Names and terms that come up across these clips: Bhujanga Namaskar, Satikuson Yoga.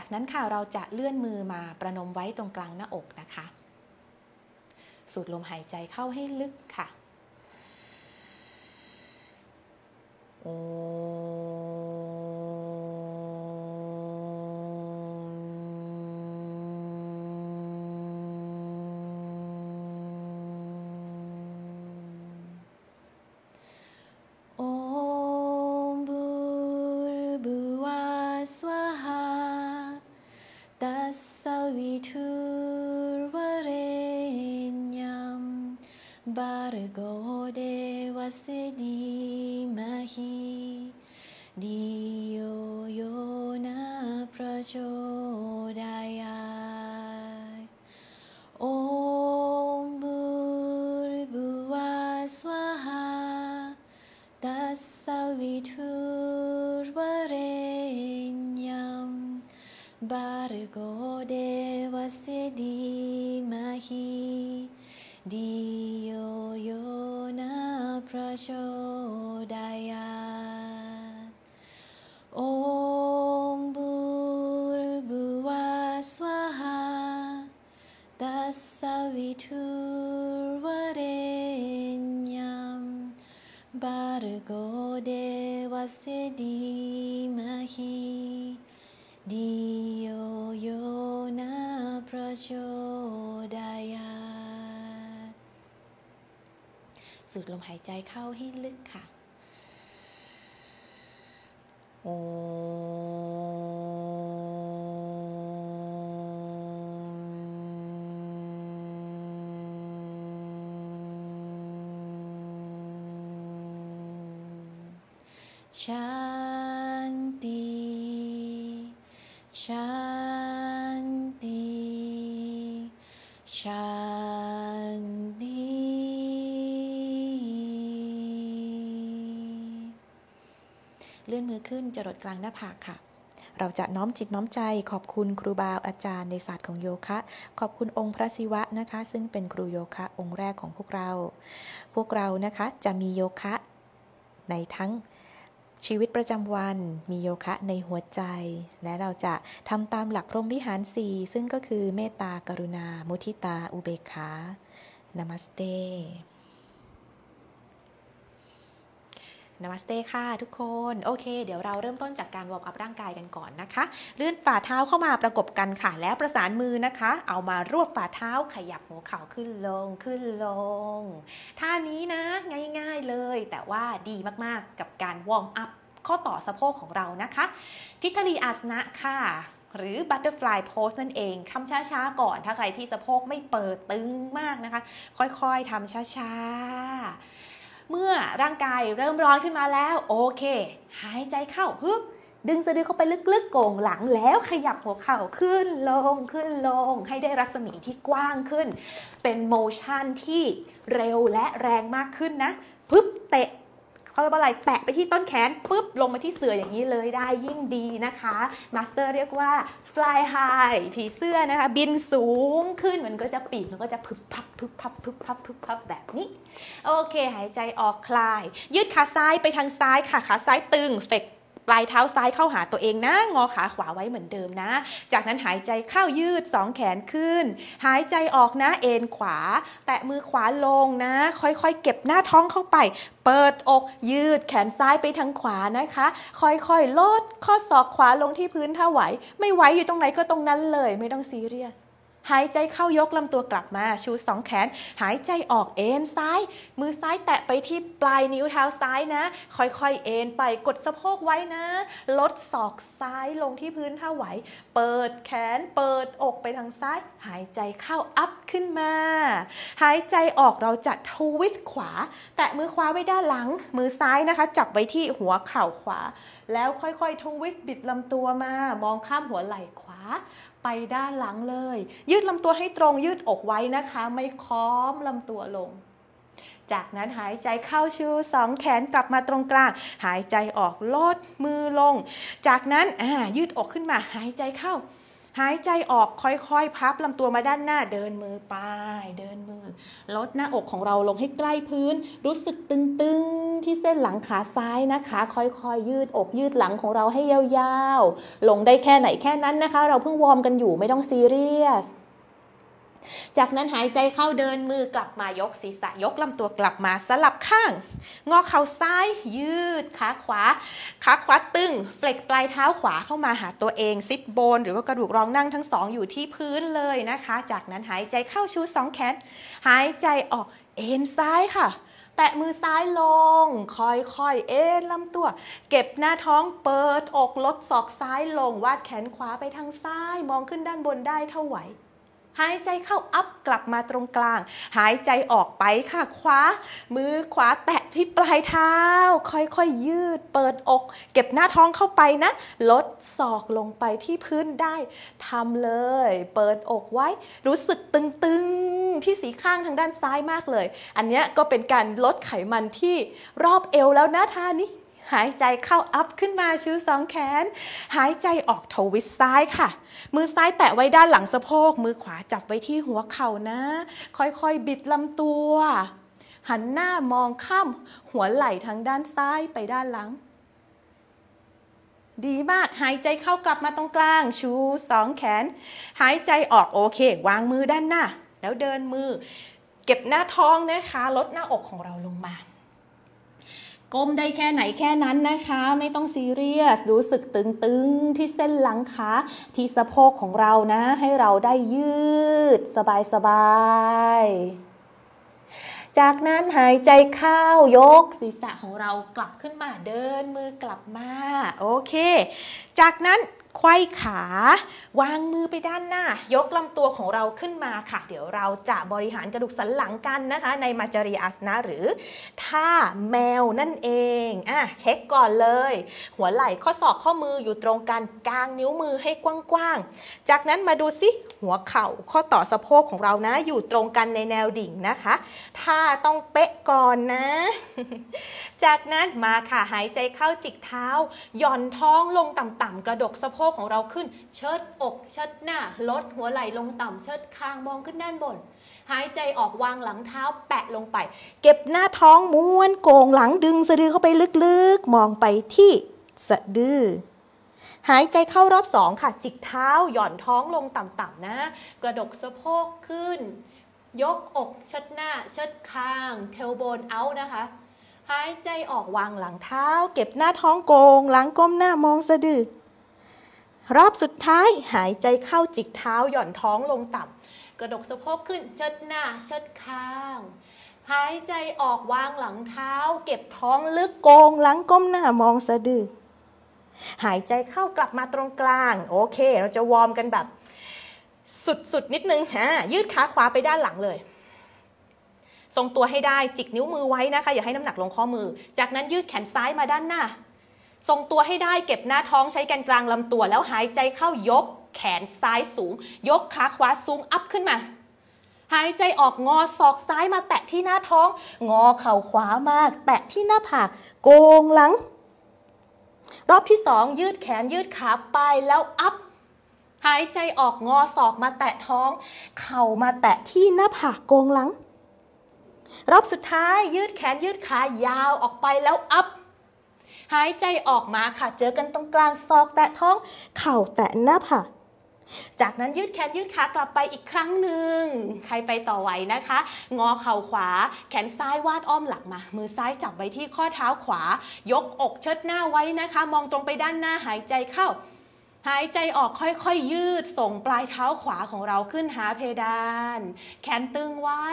จากนั้นค่ะเราจะเลื่อนมือมาประนมไว้ตรงกลางหน้าอกนะคะสูดลมหายใจเข้าให้ลึกค่ะโอสูดลมหายใจเข้าให้ลึกค่ะโอชันติชันติชันติเลื่อนมือขึ้นจรดกลางหน้าผากค่ะเราจะน้อมจิตน้อมใจขอบคุณครูบาอาจารย์ในศาสตร์ของโยคะขอบคุณองค์พระศิวะนะคะซึ่งเป็นครูโยคะองค์แรกของพวกเรานะคะจะมีโยคะในทั้งชีวิตประจำวันมีโยคะในหัวใจและเราจะทำตามหลักพรหมวิหาร 4ซึ่งก็คือเมตตากรุณามุทิตาอุเบกขานมัสเตNamaste ค่ะทุกคนโอเคเดี๋ยวเราเริ่มต้นจากการวอร์มอัพร่างกายกันก่อนนะคะเลื่อนฝ่าเท้าเข้ามาประกบกันค่ะแล้วประสานมือนะคะเอามารวบฝ่าเท้าขยับหัวเข่าขึ้นลงท่านี้นะง่ายๆเลยแต่ว่าดีมากๆกับการวอร์มอัพข้อต่อสะโพกของเรานะคะทิทาลีอาสนะค่ะหรือ Butterfly Pose นั่นเองทำช้าๆก่อนถ้าใครที่สะโพกไม่เปิดตึงมากนะคะค่อยๆทำช้าๆเมื่อร่างกายเริ่มร้อนขึ้นมาแล้วโอเคหายใจเข้าฮึบดึงสะดือเข้าไปลึกๆโก่งหลังแล้วขยับหัวเข่าขึ้นลงให้ได้รัศมีที่กว้างขึ้นเป็นโมชั่นที่เร็วและแรงมากขึ้นนะปึ๊บเตะเขาเรียกว่าอะไรแตะไปที่ต้นแขนปึ๊บลงมาที่เสื่ออย่างนี้เลยได้ยิ่งดีนะคะมาสเตอร์เรียกว่า fly high ผีเสื้อนะคะบินสูงขึ้นมันก็จะปีกมันก็จะพึบพับแบบนี้โอเคหายใจออกคลายยืดขาซ้ายไปทางซ้ายค่ะขาซ้ายตึงเฟกปลายเท้าซ้ายเข้าหาตัวเองนะงอขาขวาไว้เหมือนเดิมนะจากนั้นหายใจเข้ายืด2แขนขึ้นหายใจออกนะเอ็นขวาแตะมือขวาลงนะค่อยๆเก็บหน้าท้องเข้าไปเปิดอกยืดแขนซ้ายไปทางขวานะคะค่อยๆลดข้อศอกขวาลงที่พื้นถ้าไหวไม่ไหวอยู่ตรงไหนก็ตรงนั้นเลยไม่ต้องซีเรียสหายใจเข้ายกลำตัวกลับมาชู2แขนหายใจออกเอ็นซ้ายมือซ้ายแตะไปที่ปลายนิ้วเท้าซ้ายนะค่อยๆเอ็นไปกดสะโพกไว้นะลดศอกซ้ายลงที่พื้นถ้าไหวเปิดแขนเปิดอกไปทางซ้ายหายใจเข้าอัพขึ้นมาหายใจออกเราจัดทวิสต์ขวาแตะมือขวาไว้ด้านหลังมือซ้ายนะคะจับไว้ที่หัวเข่าขวาแล้วค่อยๆทวิสต์บิดลำตัวมามองข้ามหัวไหล่ขวาไปด้านหลังเลยยืดลำตัวให้ตรงยืดอกไว้นะคะไม่ค้อมลำตัวลงจากนั้นหายใจเข้าชู2แขนกลับมาตรงกลางหายใจออกลดมือลงจากนั้นยืดอกขึ้นมาหายใจเข้า หายใจออกค่อยๆพับลำตัวมาด้านหน้าเดินมือไปเดินมือลดหน้าอกของเราลงให้ใกล้พื้นรู้สึกตึงๆที่เส้นหลังขาซ้ายนะคะค่อยๆยืดอกยืดหลังของเราให้ยาวๆลงได้แค่ไหนแค่นั้นนะคะเราเพิ่งวอร์มกันอยู่ไม่ต้องซีเรียสจากนั้นหายใจเข้าเดินมือกลับมายกศีรษะยกลำตัวกลับมาสลับข้างงอเข่าซ้ายยืดขาขวาตึงเฟล็กปลายเท้าขวาเข้ามาหาตัวเองซิทโบนหรือว่ากระดูกรองนั่งทั้งสองอยู่ที่พื้นเลยนะคะจากนั้นหายใจเข้าชูสองแขนหายใจออกเอ็นซ้ายค่ะแตะมือซ้ายลงค่อยๆเอ็นลำตัวเก็บหน้าท้องเปิดอกลดศอกซ้ายลงวาดแขนขวาไปทางซ้ายมองขึ้นด้านบนได้เท่าไหวหายใจเข้าอัพกลับมาตรงกลางหายใจออกไปค่ะขวามือขวาแตะที่ปลายเท้าค่อยๆยืดเปิดอกเก็บหน้าท้องเข้าไปนะลดศอกลงไปที่พื้นได้ทำเลยเปิดอกไว้รู้สึกตึงๆที่สีข้างทางด้านซ้ายมากเลยอันนี้ก็เป็นการลดไขมันที่รอบเอวแล้วนะท่านี้หายใจเข้าอัพขึ้นมาชูสองแขนหายใจออกทวิสต์ซ้ายค่ะมือซ้ายแตะไว้ด้านหลังสะโพกมือขวาจับไว้ที่หัวเข่านะค่อยๆบิดลำตัวหันหน้ามองข้ามหัวไหล่ทางด้านซ้ายไปด้านหลังดีมากหายใจเข้ากลับมาตรงกลางชูสองแขนหายใจออกโอเควางมือด้านหน้าแล้วเดินมือเก็บหน้าท้องนะคะลดหน้าอกของเราลงมาก้มได้แค่ไหนแค่นั้นนะคะไม่ต้องซีเรียสรู้สึกตึงๆที่เส้นหลังขาที่สะโพกของเรานะให้เราได้ยืดสบายๆจากนั้นหายใจเข้ายกศีรษะของเรากลับขึ้นมาเดินมือกลับมาโอเคจากนั้นไขว้ขาวางมือไปด้านหน้ายกลำตัวของเราขึ้นมาค่ะเดี๋ยวเราจะบริหารกระดูกสันหลังกันนะคะในมัจจริยาอาสนะหรือท่าแมวนั่นเองเช็คก่อนเลยหัวไหล่ข้อศอกข้อมืออยู่ตรงกันกางนิ้วมือให้กว้างๆจากนั้นมาดูสิหัวเข่าข้อต่อสะโพกของเรานะอยู่ตรงกันในแนวดิ่งนะคะท่าต้องเป๊ะก่อนนะ จากนั้นมาค่ะหายใจเข้าจิกเท้าหย่อนท้องลงต่ำๆกระดกสะโพกของเราขึ้นเชิดอกเชิดหน้าลดหัวไหล่ลงต่ำเชิดคางมองขึ้นด้านบนหายใจออกวางหลังเท้าแปะลงไปเก็บหน้าท้องม้วนโก่งหลังดึงสะดือเข้าไปลึกๆมองไปที่สะดือหายใจเข้ารอบสองค่ะจิกเท้าหย่อนท้องลงต่ำๆนะกระดกสะโพกขึ้นยกอกเชิดหน้าเชิดคางเทลโบนเอานะคะหายใจออกวางหลังเท้าเก็บหน้าท้องโก่งหลังก้มหน้ามองสะดือรอบสุดท้ายหายใจเข้าจิกเท้าหย่อนท้องลงต่ำกระดกสะโพกขึ้นเชิดหน้าเชิดคางหายใจออกวางหลังเท้าเก็บท้องลึกโกงหลังก้มหน้ามองสะดือหายใจเข้ากลับมาตรงกลางโอเคเราจะวอร์มกันแบบสุดนิดนึงยืดขาขวาไปด้านหลังเลยทรงตัวให้ได้จิกนิ้วมือไว้นะคะอย่าให้น้ำหนักลงข้อมือจากนั้นยืดแขนซ้ายมาด้านหน้าทรงตัวให้ได้เก็บหน้าท้องใช้แกนกลางลำตัวแล้วหายใจเข้ายกแขนซ้ายสูงยกขาขวาสูงอัพขึ้นมาหายใจออกงอศอกซ้ายมาแตะที่หน้าท้องงอเข่าขวามากแตะที่หน้าผากโกงหลังรอบที่สองยืดแขนยืดขาไปแล้วอัพหายใจออกงอศอกมาแตะท้องเข่ามาแตะที่หน้าผากโกงหลังรอบสุดท้ายยืดแขนยืดขายาวออกไปแล้วอัพหายใจออกมาค่ะเจอกันตรงกลางศอกแตะท้องเข่าแตะหน้าผากจากนั้นยืดแขนยืดขากลับไปอีกครั้งหนึ่งใครไปต่อไหวนะคะงอเข่าขวาแขนซ้ายวาดอ้อมหลังมามือซ้ายจับไว้ที่ข้อเท้าขวายกอกเชิดหน้าไว้นะคะมองตรงไปด้านหน้าหายใจเข้าหายใจออกค่อยๆยืดส่งปลายเท้าขวาของเราขึ้นหาเพดานแขนตึงไว้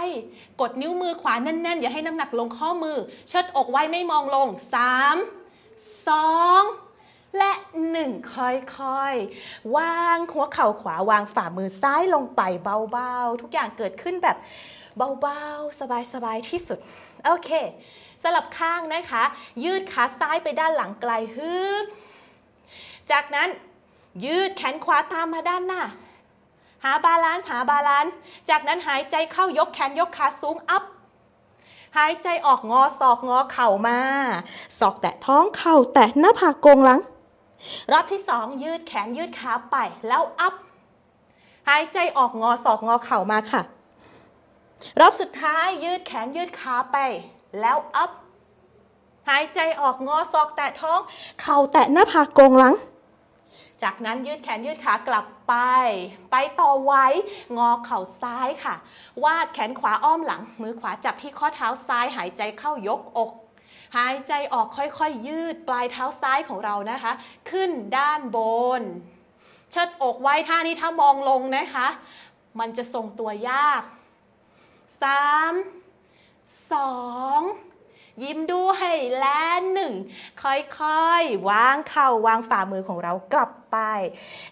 กดนิ้วมือขวาแน่นๆอย่าให้น้ำหนักลงข้อมือเชิดอกไว้ไม่มองลง3 2 และ 1ค่อยๆวางหัวเข่าขวาวางฝ่ามือซ้ายลงไปเบาๆทุกอย่างเกิดขึ้นแบบเบาๆสบายๆที่สุดโอเคสลับข้างนะคะยืดขาซ้ายไปด้านหลังไกลฮึบจากนั้นยืดแขนขวาตามมาด้านหน้าหาบาลานซ์จากนั้นหายใจเข้ายกแขนยกขาสูงอัพหายใจออกงอศอกงอเข่ามาศอกแตะท้องเข่าแตะหน้าผากโกงหลังรอบที่สองยืดแขนยืดขาไปแล้วอัพ หายใจออกงอศอกงอเข่ามาค่ะรอบสุดท้ายยืดแขนยืดขาไปแล้วอัพหายใจออกงอศอกแตะท้องเข่าแตะหน้าผากโกงหลังจากนั้นยืดแขนยืดขากลับไปต่อไว้งอเข่าซ้ายค่ะวาดแขนขวาอ้อมหลังมือขวาจับที่ข้อเท้าซ้ายหายใจเข้ายกอกหายใจออกค่อยๆยืดปลายเท้าซ้ายของเรานะคะขึ้นด้านบนเชิดอกไว้ท่านี้ถ้ามองลงนะคะมันจะทรงตัวยาก3 2ยิ้มดูให้แลหนึ่งค่อยๆวางเข่าวางฝ่ามือของเรากลับไป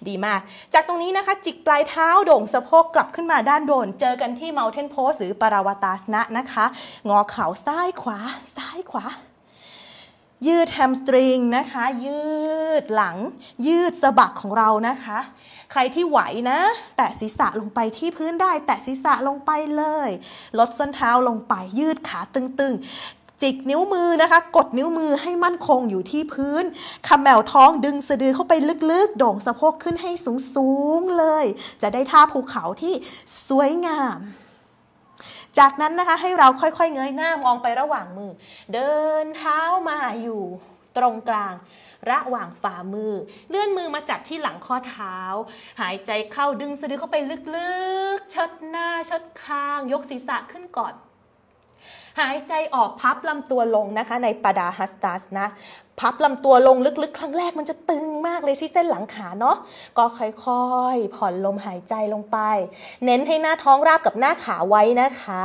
ดีมากจากตรงนี้นะคะจิกปลายเท้าโด่งสะโพกกลับขึ้นมาด้านบนเจอกันที่ Mountain Pose หรือปราวตาสนะนะคะงอเข่าซ้ายขวาซ้ายขวายืดแฮมสตริงนะคะยืดหลังยืดสะบักของเรานะคะใครที่ไหวนะแตะศีรษะลงไปที่พื้นได้แตะศีรษะลงไปเลยลดส้นเท้าลงไปยืดขาตึงๆจิกนิ้วมือนะคะกดนิ้วมือให้มั่นคงอยู่ที่พื้นขมแหวท้องดึงสะดือเข้าไปลึกๆโด่งสะโพกขึ้นให้สูงๆเลยจะได้ท่าภูเขาที่สวยงามจากนั้นนะคะให้เราค่อยๆเงยหน้ามองไประหว่างมือเดินเท้ามาอยู่ตรงกลางระหว่างฝ่ามือเลื่อนมือมาจับที่หลังข้อเท้าหายใจเข้าดึงสะดือเข้าไปลึกๆชัดหน้าชัดคางยกศีรษะขึ้นก่อนหายใจออกพับลำตัวลงนะคะในปดาหัสตาสนะพับลำตัวลงลึกๆครั้งแรกมันจะตึงมากเลยที่เส้นหลังขาเนาะก็ค่อยๆผ่อนลมหายใจลงไปเน้นให้หน้าท้องราบกับหน้าขาไว้นะคะ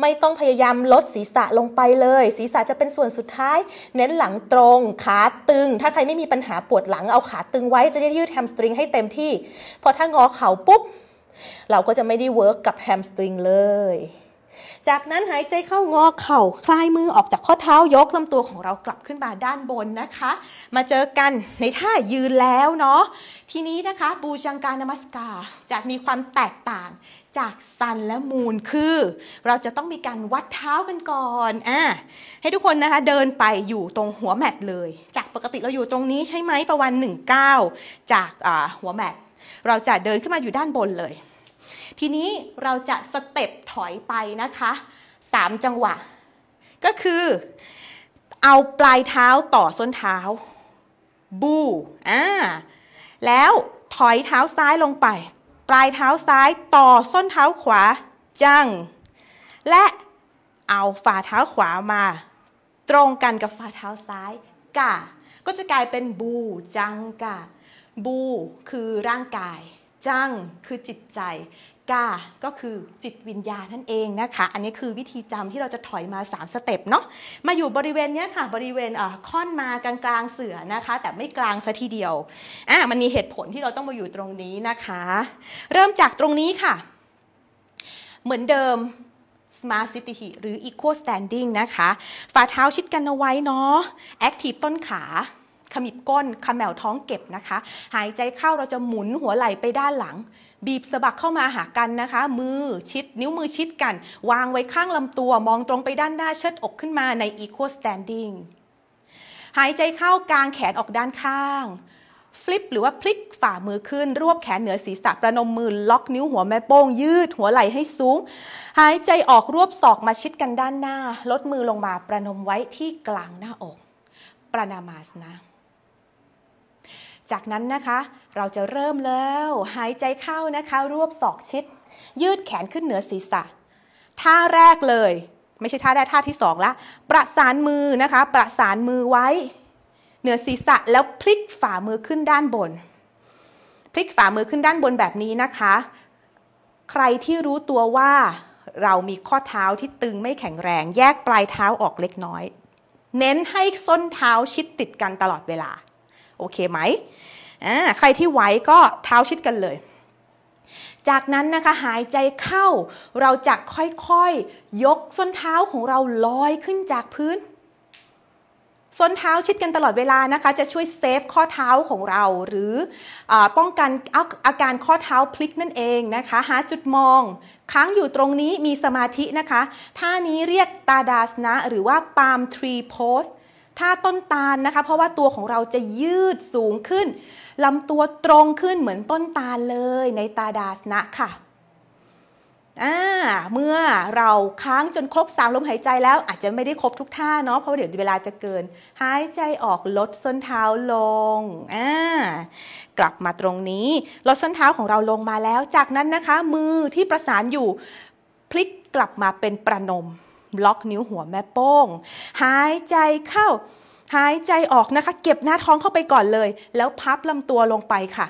ไม่ต้องพยายามลดศีรษะลงไปเลยศีรษะจะเป็นส่วนสุดท้ายเน้นหลังตรงขาตึงถ้าใครไม่มีปัญหาปวดหลังเอาขาตึงไว้จะได้ยืดแฮมสตริงให้เต็มที่พอถ้างอเข่าปุ๊บเราก็จะไม่ได้เวิร์กกับแฮมสตริงเลยจากนั้นหายใจเข้างอเข่าคลายมือออกจากข้อเท้ายกลำตัวของเรากลับขึ้นมาด้านบนนะคะมาเจอกันในท่ายืนแล้วเนาะทีนี้นะคะบูชังการนามัสการจะมีความแตกต่างจากซันและมูนคือเราจะต้องมีการวัดเท้ากันก่อนให้ทุกคนนะคะเดินไปอยู่ตรงหัวแมตเลยจากปกติเราอยู่ตรงนี้ใช่ไหมประมาณ19จากหัวแมตเราจะเดินขึ้นมาอยู่ด้านบนเลยทีนี้เราจะสเต็ปถอยไปนะคะ3จังหวะก็คือเอาปลายเท้าต่อส้นเท้าบูแล้วถอยเท้าซ้ายลงไปปลายเท้าซ้ายต่อส้นเท้าขวาจังและเอาฝ่าเท้าขวามาตรงกันกับฝ่าเท้าซ้ายกะก็จะกลายเป็นบูจังกะบูคือร่างกายจังคือจิตใจกาก็คือจิตวิญญาณนั่นเองนะคะอันนี้คือวิธีจำที่เราจะถอยมา3สเต็ปเนาะมาอยู่บริเวณนี้ค่ะบริเวณค่อนมากลางๆเสือนะคะแต่ไม่กลางซะทีเดียวมันมีเหตุผลที่เราต้องมาอยู่ตรงนี้นะคะเริ่มจากตรงนี้ค่ะเหมือนเดิม Smart Sittihi หรือ Equal Standing นะคะฝ่าเท้าชิดกันเอาไว้เนาะ Active ต้นขาขมิบก้นขมแหวท้องเก็บนะคะหายใจเข้าเราจะหมุนหัวไหล่ไปด้านหลังบีบสะบักเข้ามาหากันนะคะมือชิดนิ้วมือชิดกันวางไว้ข้างลำตัวมองตรงไปด้านหน้าเชิดอกขึ้นมาใน Equal Standing หายใจเข้ากางแขนออกด้านข้างฟลิปหรือว่าพลิกฝ่ามือขึ้นรวบแขนเหนือศีรษะประนมมือล็อกนิ้วหัวแม่โป้งยืดหัวไหล่ให้สูงหายใจออกรวบศอกมาชิดกันด้านหน้าลดมือลงมาประนมไว้ที่กลางหน้าอกปรานามาสนะจากนั้นนะคะเราจะเริ่มแล้วหายใจเข้านะคะรวบศอกชิดยืดแขนขึ้นเหนือศีรษะท่าแรกเลยไม่ใช่ท่าแรกท่าที่2ละประสานมือนะคะประสานมือไว้เหนือศีรษะแล้วพลิกฝ่ามือขึ้นด้านบนพลิกฝ่ามือขึ้นด้านบนแบบนี้นะคะใครที่รู้ตัวว่าเรามีข้อเท้าที่ตึงไม่แข็งแรงแยกปลายเท้าออกเล็กน้อยเน้นให้ส้นเท้าชิดติดกันตลอดเวลาโอเคไหมใครที่ไหวก็เท้าชิดกันเลยจากนั้นนะคะหายใจเข้าเราจะค่อยๆยกส้นเท้าของเราลอยขึ้นจากพื้นส้นเท้าชิดกันตลอดเวลานะคะจะช่วยเซฟข้อเท้าของเราหรือป้องกันอาการข้อเท้าพลิกนั่นเองนะคะหาจุดมองค้างอยู่ตรงนี้มีสมาธินะคะท่านี้เรียกตาดาสนะหรือว่า Palm Tree Pose ถ้าต้นตาลนะคะเพราะว่าตัวของเราจะยืดสูงขึ้นลำตัวตรงขึ้นเหมือนต้นตาลเลยในตาดาสนะค่ะเมื่อเราค้างจนครบ3ลมหายใจแล้วอาจจะไม่ได้ครบทุกท่าเนาะเพราะเดี๋ยวเวลาจะเกินหายใจออกลดส้นเท้าลงกลับมาตรงนี้ลดส้นเท้าของเราลงมาแล้วจากนั้นนะคะมือที่ประสานอยู่พลิกกลับมาเป็นประนมล็อกนิ้วหัวแม่โป้งหายใจเข้าหายใจออกนะคะเก็บหน้าท้องเข้าไปก่อนเลยแล้วพับลำตัวลงไปค่ะ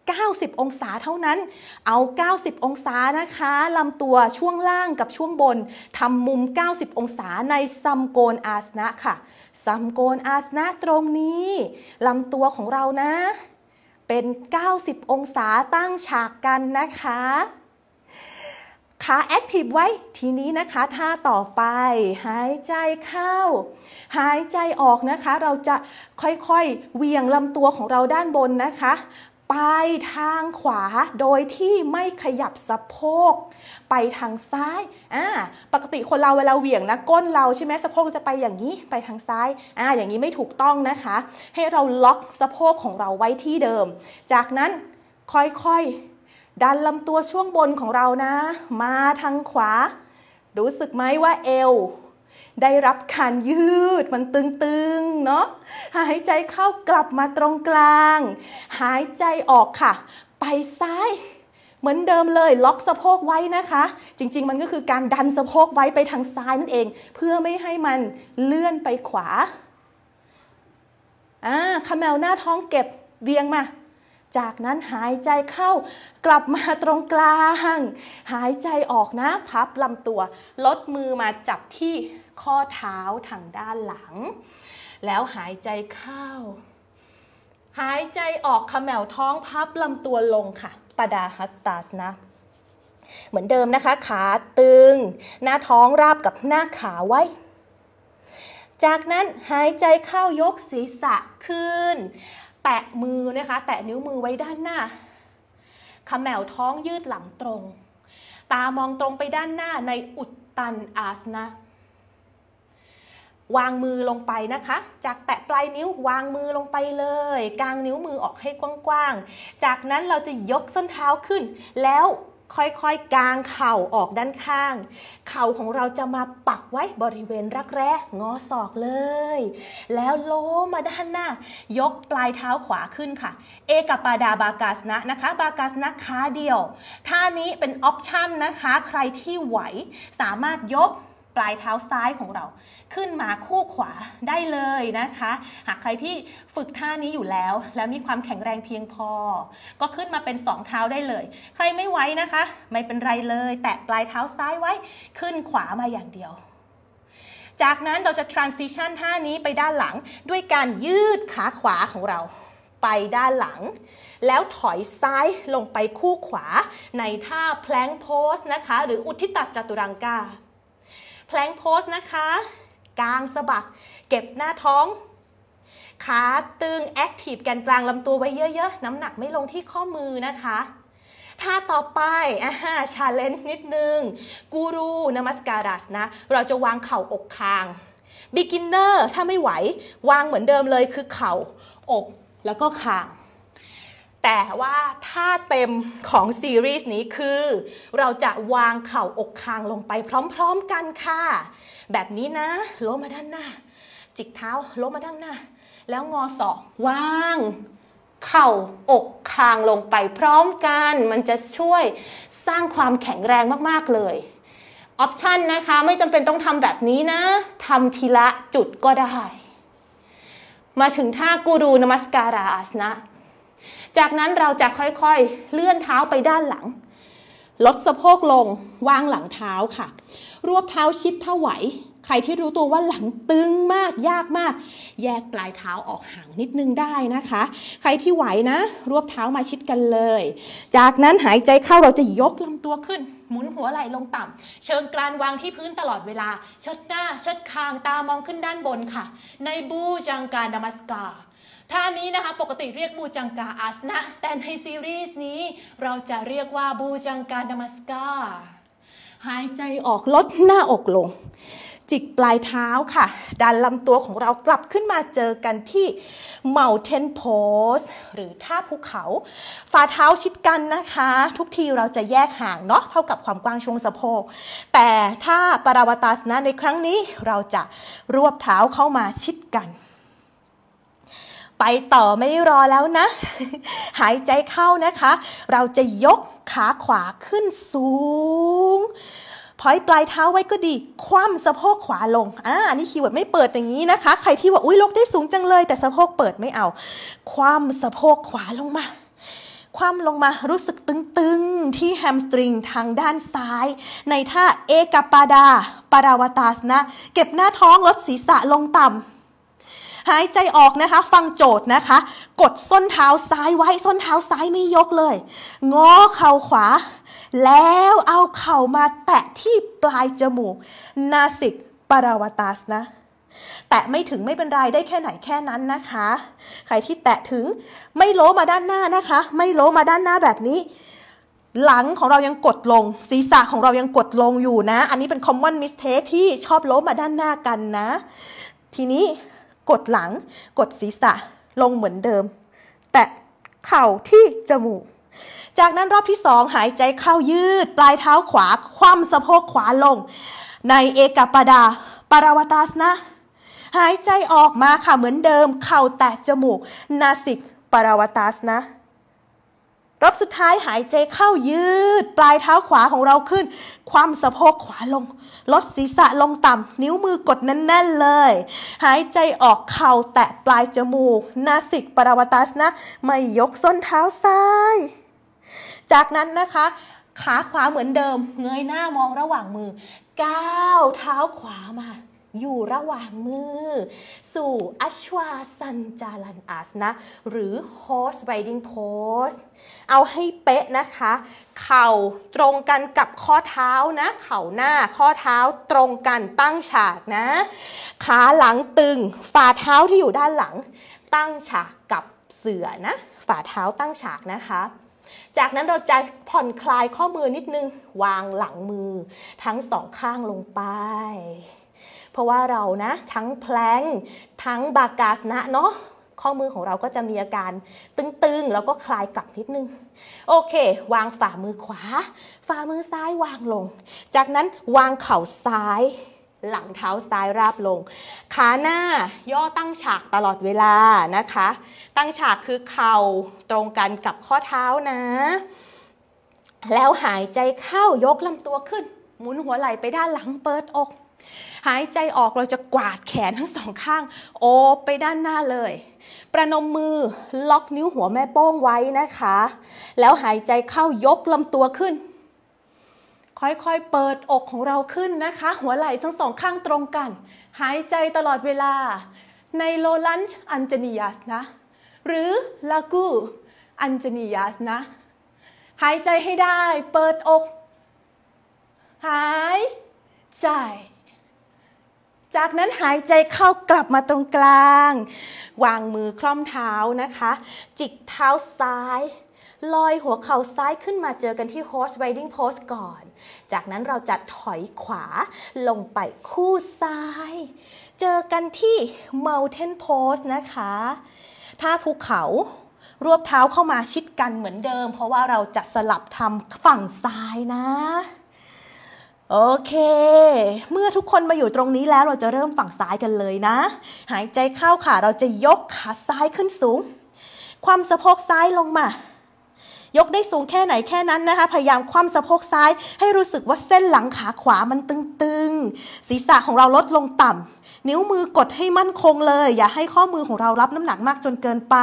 90 องศาเท่านั้นเอา90 องศานะคะลำตัวช่วงล่างกับช่วงบนทำมุม90 องศาในซัมโกนอาสนะค่ะซัมโกนอาสนะตรงนี้ลำตัวของเรานะเป็น90 องศาตั้งฉากกันนะคะขาแอคทีฟไว้ทีนี้นะคะท่าต่อไปหายใจเข้าหายใจออกนะคะเราจะค่อยๆเวียงลำตัวของเราด้านบนนะคะไปทางขวาโดยที่ไม่ขยับสะโพกไปทางซ้ายปกติคนเราเวลาเหวี่ยงนะก้นเราใช่ไหมสะโพกจะไปอย่างนี้ไปทางซ้ายอย่างนี้ไม่ถูกต้องนะคะให้เราล็อกสะโพกของเราไว้ที่เดิมจากนั้นค่อยๆดันลำตัวช่วงบนของเรานะมาทางขวารู้สึกไหมว่าเอวได้รับการยืดมันตึงๆเนาะหายใจเข้ากลับมาตรงกลางหายใจออกค่ะไปซ้ายเหมือนเดิมเลยล็อกสะโพกไว้นะคะจริงๆมันก็คือการดันสะโพกไว้ไปทางซ้ายนั่นเองเพื่อไม่ให้มันเลื่อนไปขวาขมแมวหน้าท้องเก็บเวียงมาจากนั้นหายใจเข้ากลับมาตรงกลางหายใจออกนะพับลำตัวลดมือมาจับที่ข้อเท้าทางด้านหลังแล้วหายใจเข้าหายใจออกขมแมวท้องพับลำตัวลงค่ะปดาหัสตาสนะเหมือนเดิมนะคะขาตึงหน้าท้องราบกับหน้าขาไว้จากนั้นหายใจเข้ายกศีรษะขึ้นแตะมือนะคะแตะนิ้วมือไว้ด้านหน้าขมแมวท้องยืดหลังตรงตามองตรงไปด้านหน้าในอุตตันอาสนะวางมือลงไปนะคะจากแตะปลายนิ้ววางมือลงไปเลยกางนิ้วมือออกให้กว้างๆจากนั้นเราจะยกส้นเท้าขึ้นแล้วค่อยๆกางเข่าออกด้านข้างเข่าของเราจะมาปักไว้บริเวณรักแร้งอศอกเลยแล้วโล้มาด้านหน้ายกปลายเท้าขวาขึ้นค่ะเอกปาดาบากาสนะนะคะบากาสนะขาเดียวท่านี้เป็นออปชั่นนะคะใครที่ไหวสามารถยกปลายเท้าซ้ายของเราขึ้นมาคู่ขวาได้เลยนะคะหากใครที่ฝึกท่านี้อยู่แล้วมีความแข็งแรงเพียงพอก็ขึ้นมาเป็น2เท้าได้เลยใครไม่ไหวนะคะไม่เป็นไรเลยแตะปลายเท้าซ้ายไว้ขึ้นขวามาอย่างเดียวจากนั้นเราจะ transition ท่านี้ไปด้านหลังด้วยการยืดขาขวาของเราไปด้านหลังแล้วถอยซ้ายลงไปคู่ขวาในท่า plank pose นะคะหรืออุทิตจัตุรังกาแพลงโพสนะคะกางสะบักเก็บหน้าท้องขาตึงแอคทีฟแกนกลางลำตัวไว้เยอะๆน้ำหนักไม่ลงที่ข้อมือนะคะท่าต่อไปชาเลนจ์นิดนึงกูรูนามัสการัสนะเราจะวางเข่าอกคางบิ๊กเนอร์ถ้าไม่ไหววางเหมือนเดิมเลยคือเข่าอกแล้วก็คางแต่ว่าท่าเต็มของซีรีส์นี้คือเราจะวางเข่าอกคางลงไปพร้อมๆกันค่ะแบบนี้นะล้มมาด้านหน้าจิกเท้าล้มมาด้านหน้าแล้วงอศอกวางเข่าอกคางลงไปพร้อมกันมันจะช่วยสร้างความแข็งแรงมากๆเลยออปชั่นนะคะไม่จำเป็นต้องทำแบบนี้นะทำทีละจุดก็ได้มาถึงท่ากูรูนามัสการาอาสนะจากนั้นเราจะค่อยๆเลื่อนเท้าไปด้านหลังลดสะโพกลงวางหลังเท้าค่ะรวบเท้าชิดถ้าไหวใครที่รู้ตัวว่าหลังตึงมากยากมากแยกปลายเท้าออกห่างนิดนึงได้นะคะใครที่ไหวนะรวบเท้ามาชิดกันเลยจากนั้นหายใจเข้าเราจะยกลำตัวขึ้นหมุนหัวไหล่ลงต่ำเชิงกรานวางที่พื้นตลอดเวลาเชิดหน้าเชิดคางตามองขึ้นด้านบนค่ะในบูจังการนามัสการท่านี้นะคะปกติเรียกบูจังกาอาสนะแต่ในซีรีส์นี้เราจะเรียกว่าบูจังกานามัสการหายใจออกลดหน้าอกลง จิกปลายเท้าค่ะดันลำตัวของเรากลับขึ้นมาเจอกันที่ Mountain Pose หรือท่าภูเขาฝ่าเท้าชิดกันนะคะทุกทีเราจะแยกห่างเนาะเท่ากับความกว้างช่วงสะโพกแต่ถ้าปราวตาสนะในครั้งนี้เราจะรวบเท้าเข้ามาชิดกันไปต่อไม่รอแล้วนะหายใจเข้านะคะเราจะยกขาขวาขึ้นสูงพอยปลายเท้าไว้ก็ดีคว่ำสะโพกขวาลงอันนี้คีย์เวิร์ดไม่เปิดอย่างนี้นะคะใครที่ว่าอุ๊ยลกได้สูงจังเลยแต่สะโพกเปิดไม่เอาคว่ำสะโพกขวาลงมาคว่ำลงมารู้สึกตึงๆที่แฮมสตริงทางด้านซ้ายในท่าเอกปาดาปาราวตาสนะเก็บหน้าท้องลดศีรษะลงต่ำหายใจออกนะคะฟังโจทย์นะคะกดส้นเท้าซ้ายไว้ส้นเท้าซ้ายไม่ยกเลยงอเข่าขวาแล้วเอาเข่ามาแตะที่ปลายจมูกนาสิกปาราวตาสนะแตะไม่ถึงไม่เป็นไรได้แค่ไหนแค่นั้นนะคะใครที่แตะถึงไม่โล้มาด้านหน้านะคะไม่โล้มาด้านหน้าแบบนี้หลังของเรายังกดลงศีรษะของเรายังกดลงอยู่นะอันนี้เป็น common mistake ที่ชอบโล้มาด้านหน้ากันนะทีนี้กดหลังกดศีรษะลงเหมือนเดิมแตะเข่าที่จมูกจากนั้นรอบที่สองหายใจเข้ายืดปลายเท้าขวาคว่ำสะโพกขวาลงในเอกปดาปาราวตาสนะหายใจออกมาค่ะเหมือนเดิมเข่าแตะจมูกนาสิกปาราวตาสนะรอบสุดท้ายหายใจเข้ายืดปลายเท้าขวาของเราขึ้นคว่ำสะโพกขวาลงลดศีรษะลงต่ำนิ้วมือกดแน่นๆเลยหายใจออกเข่าแตะปลายจมูกนาสิกปาราวตาสนะไม่ยกส้นเท้าซ้ายจากนั้นนะคะขาขวาเหมือนเดิมเงยหน้ามองระหว่างมือก้าวเท้าขวามาอยู่ระหว่างมือสู่อัชวาสัญจาลันอาสนะหรือ Horse Riding Pose เอาให้เป๊ะนะคะเข่าตรงกันกับข้อเท้านะเข่าหน้าข้อเท้าตรงกันตั้งฉากนะขาหลังตึงฝ่าเท้าที่อยู่ด้านหลังตั้งฉากกับเสื่อนะฝ่าเท้าตั้งฉากนะคะจากนั้นเราจะผ่อนคลายข้อมือนิดนึงวางหลังมือทั้งสองข้างลงไปเพราะว่าเรานะทั้งแพลงทั้งบากาสนะเนาะข้อมือของเราก็จะมีอาการตึงๆแล้วก็คลายกลับนิดนึงโอเควางฝ่ามือขวาฝ่ามือซ้ายวางลงจากนั้นวางเข่าซ้ายหลังเท้าซ้ายราบลงขาหน้าย่อตั้งฉากตลอดเวลานะคะตั้งฉากคือเข่าตรงกันกับข้อเท้านะแล้วหายใจเข้ายกลำตัวขึ้นหมุนหัวไหล่ไปด้านหลังเปิดอกหายใจออกเราจะกวาดแขนทั้งสองข้างโอบไปด้านหน้าเลยประนมมือล็อกนิ้วหัวแม่โป้งไว้นะคะแล้วหายใจเข้ายกลำตัวขึ้นค่อยๆเปิดอกของเราขึ้นนะคะหัวไหล่ทั้งสองข้างตรงกันหายใจตลอดเวลาในโลลันช์อัญจนียาสนะหรือลากูอัญจนียาสนะหายใจให้ได้เปิดอกหายใจจากนั้นหายใจเข้ากลับมาตรงกลางวางมือคล่อมเท้านะคะจิกเท้าซ้ายลอยหัวเข่าซ้ายขึ้นมาเจอกันที่ Horse Riding Pose ก่อนจากนั้นเราจะถอยขวาลงไปคู่ซ้ายเจอกันที่ Mountain Pose นะคะท่าภูเขารวบเท้าเข้ามาชิดกันเหมือนเดิมเพราะว่าเราจะสลับทำฝั่งซ้ายนะโอเคเมื่อทุกคนมาอยู่ตรงนี้แล้วเราจะเริ่มฝั่งซ้ายกันเลยนะหายใจเข้าค่ะเราจะยกขาซ้ายขึ้นสูงคว่ำสะโพกซ้ายลงมายกได้สูงแค่ไหนแค่นั้นนะคะพยายามคว่ำสะโพกซ้ายให้รู้สึกว่าเส้นหลังขาขวามันตึงๆศีรษะของเราลดลงต่ำนิ้วมือกดให้มั่นคงเลยอย่าให้ข้อมือของเรารับน้ำหนักมากจนเกินไป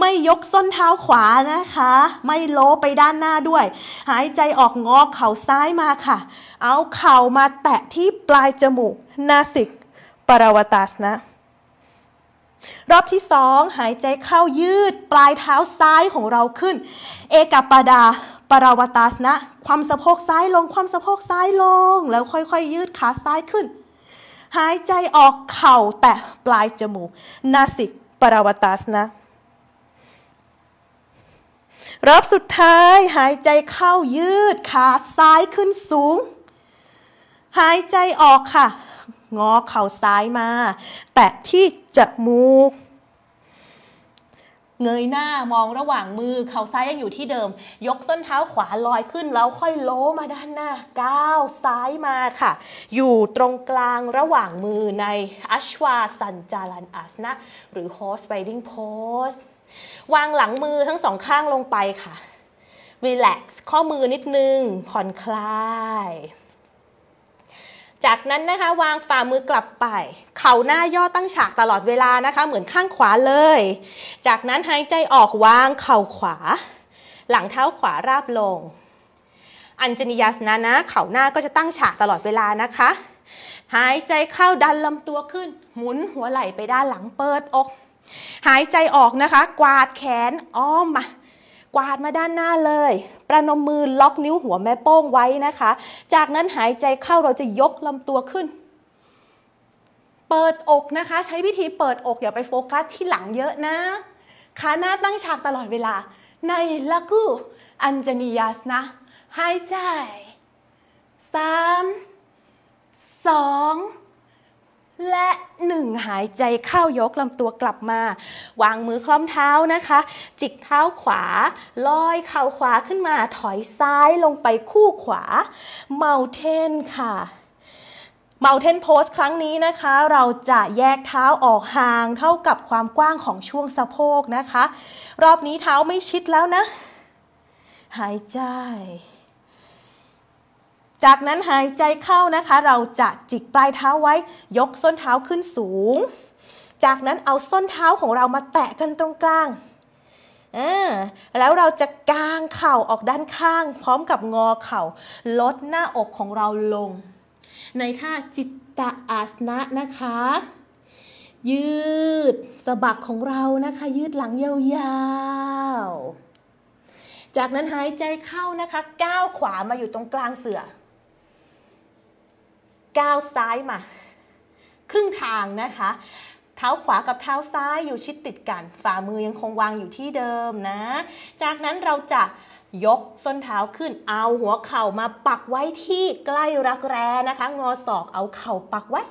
ไม่ยกส้นเท้าขวานะคะไม่โล้ไปด้านหน้าด้วยหายใจออกงอเข่าซ้ายมาค่ะเอาเข่ามาแตะที่ปลายจมูกนาสิกปาราวตาสนะรอบที่สองหายใจเข้ายืดปลายเท้าซ้ายของเราขึ้นเอกปาดาปาราวตาสนะความสะโพกซ้ายลงความสะโพกซ้ายลงแล้วค่อยๆยืดขาซ้ายขึ้นหายใจออกเข่าแตะปลายจมูกนาสิกปาราวตาสนะรอบสุดท้ายหายใจเข้ายืดขาซ้ายขึ้นสูงหายใจออกค่ะ งอเข่าซ้ายมาแตะที่จมูกเงยหน้ามองระหว่างมือเข่าซ้ายยังอยู่ที่เดิมยกส้นเท้าขวาลอยขึ้นแล้วค่อยโล้มาด้านหน้าก้าวซ้ายมาค่ะอยู่ตรงกลางระหว่างมือในอัชวาสันจารันอาสนะหรือ Horse Riding Pose วางหลังมือทั้งสองข้างลงไปค่ะ Relax ข้อมือนิดนึงผ่อนคลายจากนั้นนะคะวางฝ่ามือกลับไปเข่าหน้าย่อตั้งฉากตลอดเวลานะคะเหมือนข้างขวาเลยจากนั้นหายใจออกวางเข่าขวาหลังเท้าขวาราบลงอัญจนิยาสนะนะเข่าหน้าก็จะตั้งฉากตลอดเวลานะคะหายใจเข้าดันลำตัวขึ้นหมุนหัวไหล่ไปด้านหลังเปิดอกหายใจออกนะคะกวาดแขนอ้อมมากวาดมาด้านหน้าเลยประนมมือล็อกนิ้วหัวแม่โป้งไว้นะคะจากนั้นหายใจเข้าเราจะยกลำตัวขึ้นเปิดอกนะคะใช้วิธีเปิดอกอย่าไปโฟกัสที่หลังเยอะนะขาหน้าตั้งฉากตลอดเวลาในละกูอัญจนิยาสนะหายใจ3 2และ1หายใจเข้ายกลำตัวกลับมาวางมือคล้องเท้านะคะจิกเท้าขวาลอยเข่าขวาขึ้นมาถอยซ้ายลงไปคู่ขวา Mountain ค่ะ Mountain Pose ครั้งนี้นะคะเราจะแยกเท้าออกห่างเท่ากับความกว้างของช่วงสะโพกนะคะรอบนี้เท้าไม่ชิดแล้วนะหายใจจากนั้นหายใจเข้านะคะเราจะจิกปลายเท้าไว้ยกส้นเท้าขึ้นสูงจากนั้นเอาส้นเท้าของเรามาแตะกันตรงกลางแล้วเราจะกางเข่าออกด้านข้างพร้อมกับงอเข่าลดหน้าอกของเราลงในท่าจิตตอาสนะนะคะยืดสะบักของเรานะคะยืดหลังยาวๆจากนั้นหายใจเข้านะคะก้าวขวามาอยู่ตรงกลางเสือก้าวซ้ายมาครึ่งทางนะคะเท้าขวากับเท้าซ้ายอยู่ชิดติดกันฝ่ามือยังคงวางอยู่ที่เดิมนะจากนั้นเราจะยกส้นเท้าขึ้นเอาหัวเข่ามาปักไว้ที่ใกล้รักแร้นะคะงอศอกเอาเข่าปักไว้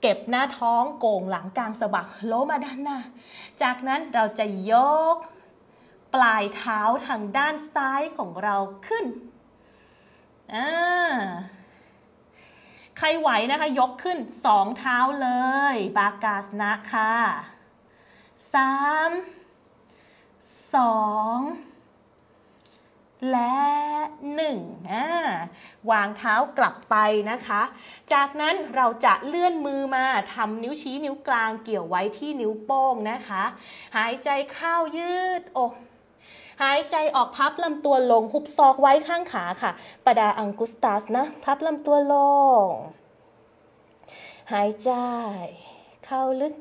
เก็บหน้าท้องโก่งหลังกลางสะบักโล้มาด้านหน้าจากนั้นเราจะยกปลายเท้าทางด้านซ้ายของเราขึ้นใครไหวนะคะยกขึ้น2เท้าเลยบากาสนะค่ะ3 2และ1วางเท้ากลับไปนะคะจากนั้นเราจะเลื่อนมือมาทำนิ้วชี้นิ้วกลางเกี่ยวไว้ที่นิ้วโป้งนะคะหายใจเข้ายืดอกหายใจออกพับลำตัวลงหุบศอกไว้ข้างขาค่ะปดาอังคุสตัสนะพับลำตัวลงหายใจเข้าลึก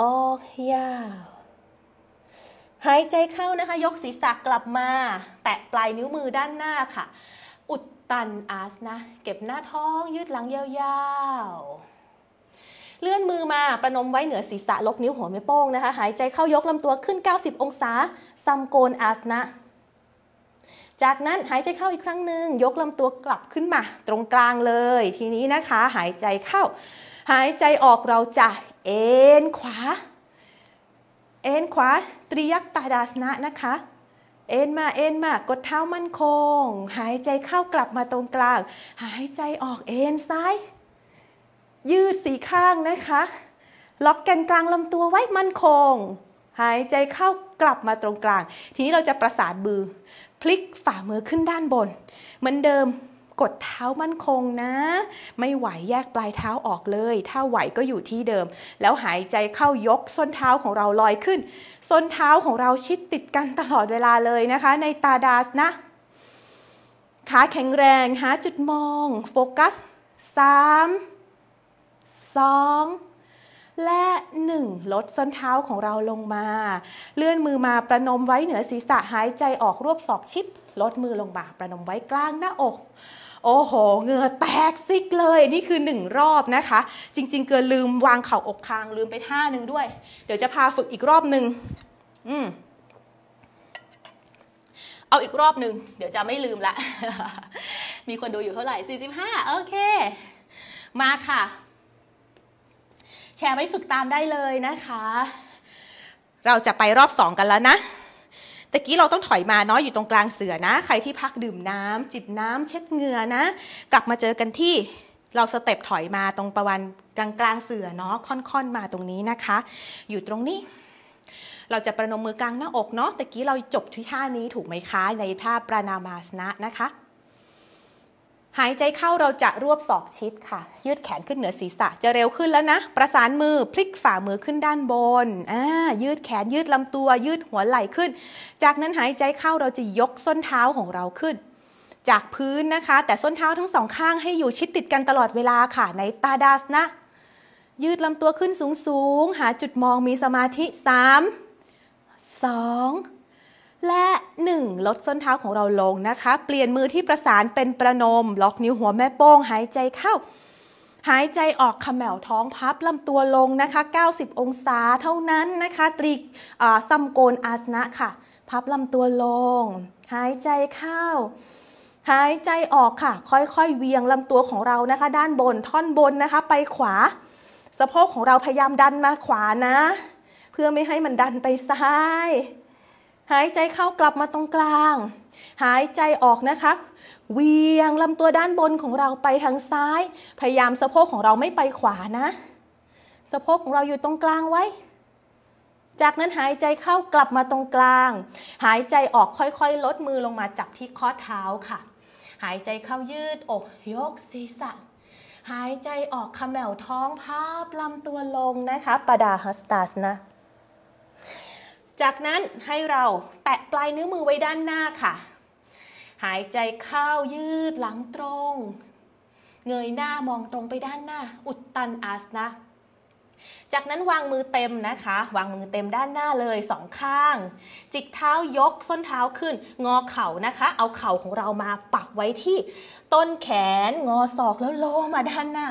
ออกยาวหายใจเข้านะคะยกศีรษะกลับมาแตะปลายนิ้วมือด้านหน้าค่ะอุตตันอาสนะเก็บหน้าท้องยืดหลังยาวๆเลื่อนมือมาประนมไว้เหนือศีรษะลกนิ้วหัวแม่โป้งนะคะหายใจเข้ายกลำตัวขึ้น90องศาซัมโกนอาสนะจากนั้นหายใจเข้าอีกครั้งหนึ่งยกลำตัวกลับขึ้นมาตรงกลางเลยทีนี้นะคะหายใจเข้าหายใจออกเราจะเอ็นขวาตรียักตาดาสนะนะคะเอ็นมากดเท้ามั่นคงหายใจเข้ากลับมาตรงกลางหายใจออกเอ็นซ้ายยืดสี่ข้างนะคะล็อกแกนกลางลำตัวไว้มั่นคงหายใจเข้ากลับมาตรงกลางทีนี้เราจะประสานมือพลิกฝ่ามือขึ้นด้านบนเหมือนเดิมกดเท้ามั่นคงนะไม่ไหวแยกปลายเท้าออกเลยถ้าไหวก็อยู่ที่เดิมแล้วหายใจเข้ายกส้นเท้าของเราลอยขึ้นส้นเท้าของเราชิดติดกันตลอดเวลาเลยนะคะในตาดาสนะขาแข็งแรงหาจุดมองโฟกัส3 2และ1ลดส้นเท้าของเราลงมาเลื่อนมือมาประนมไว้เหนือศีรษะหายใจออกรวบศอกชิดลดมือลงมาประนมไว้กลางหน้าอกโอ้โหเหงื่อแตกซิกเลยนี่คือ1รอบนะคะจริงๆเกินลืมวางเข่าอกคางลืมไปท่านึงด้วยเดี๋ยวจะพาฝึกอีกรอบนึงเอาอีกรอบนึงเดี๋ยวจะไม่ลืมละ มีคนดูอยู่เท่าไหร่45โอเคมาค่ะ ร์ไว้ฝึกตามได้เลยนะคะเราจะไปรอบ2กันแล้วนะตะกี้เราต้องถอยมาเนาะอยู่ตรงกลางเสือนะใครที่พักดื่มน้ำจิบน้ำเช็ดเหงื่อนะกลับมาเจอกันที่เราสเต็ปถอยมาตรงประมาณกลางๆเสือเนาะค่อนๆมาตรงนี้นะคะอยู่ตรงนี้เราจะประนมมือกลางหน้าอกเนาะตะกี้เราจบที่ท่านี้ถูกไหมคะในท่าปรานามาสนะนะคะหายใจเข้าเราจะรวบศอกชิดค่ะยืดแขนขึ้นเหนือศีรษะจะเร็วขึ้นแล้วนะประสานมือพลิกฝ่ามือขึ้นด้านบนยืดแขนยืดลำตัวยืดหัวไหล่ขึ้นจากนั้นหายใจเข้าเราจะยกส้นเท้าของเราขึ้นจากพื้นนะคะแต่ส้นเท้าทั้งสองข้างให้อยู่ชิดติดกันตลอดเวลาค่ะในตาดาสนะยืดลำตัวขึ้นสูงๆหาจุดมองมีสมาธิ3 2 และ 1ลดส้นเท้าของเราลงนะคะเปลี่ยนมือที่ประสานเป็นประนมล็อกนิ้วหัวแม่โป้งหายใจเข้าหายใจออกขมแหววท้องพับลำตัวลงนะคะ90องศาเท่านั้นนะคะตรีซัมโกนอาสนะค่ะพับลำตัวลงหายใจเข้าหายใจออกค่ะค่อยๆเวียงลำตัวของเรานะคะด้านบนท่อนบนนะคะไปขวาสะโพกของเราพยายามดันมาขวานะเพื่อไม่ให้มันดันไปซ้ายหายใจเข้ากลับมาตรงกลางหายใจออกนะคะเวียงลำตัวด้านบนของเราไปทางซ้ายพยายามสะโพกของเราไม่ไปขวานะสะโพกของเราอยู่ตรงกลางไว้จากนั้นหายใจเข้ากลับมาตรงกลางหายใจออกค่อยๆลดมือลงมาจับที่ข้อเท้าค่ะหายใจเข้ายืดอกยกศีรษะหายใจออกขมแหววท้องพับลำตัวลงนะคะปดาหัสตาสนะจากนั้นให้เราแตะปลายนิ้วมือไว้ด้านหน้าค่ะหายใจเข้ายืดหลังตรงเงยหน้ามองตรงไปด้านหน้าอุตตันอาสนะจากนั้นวางมือเต็มนะคะวางมือเต็มด้านหน้าเลยสองข้างจิกเท้ายกส้นเท้าขึ้นงอเข่านะคะเอาเข่าของเรามาปักไว้ที่ต้นแขนงอศอกแล้วโลมาด้านหน้า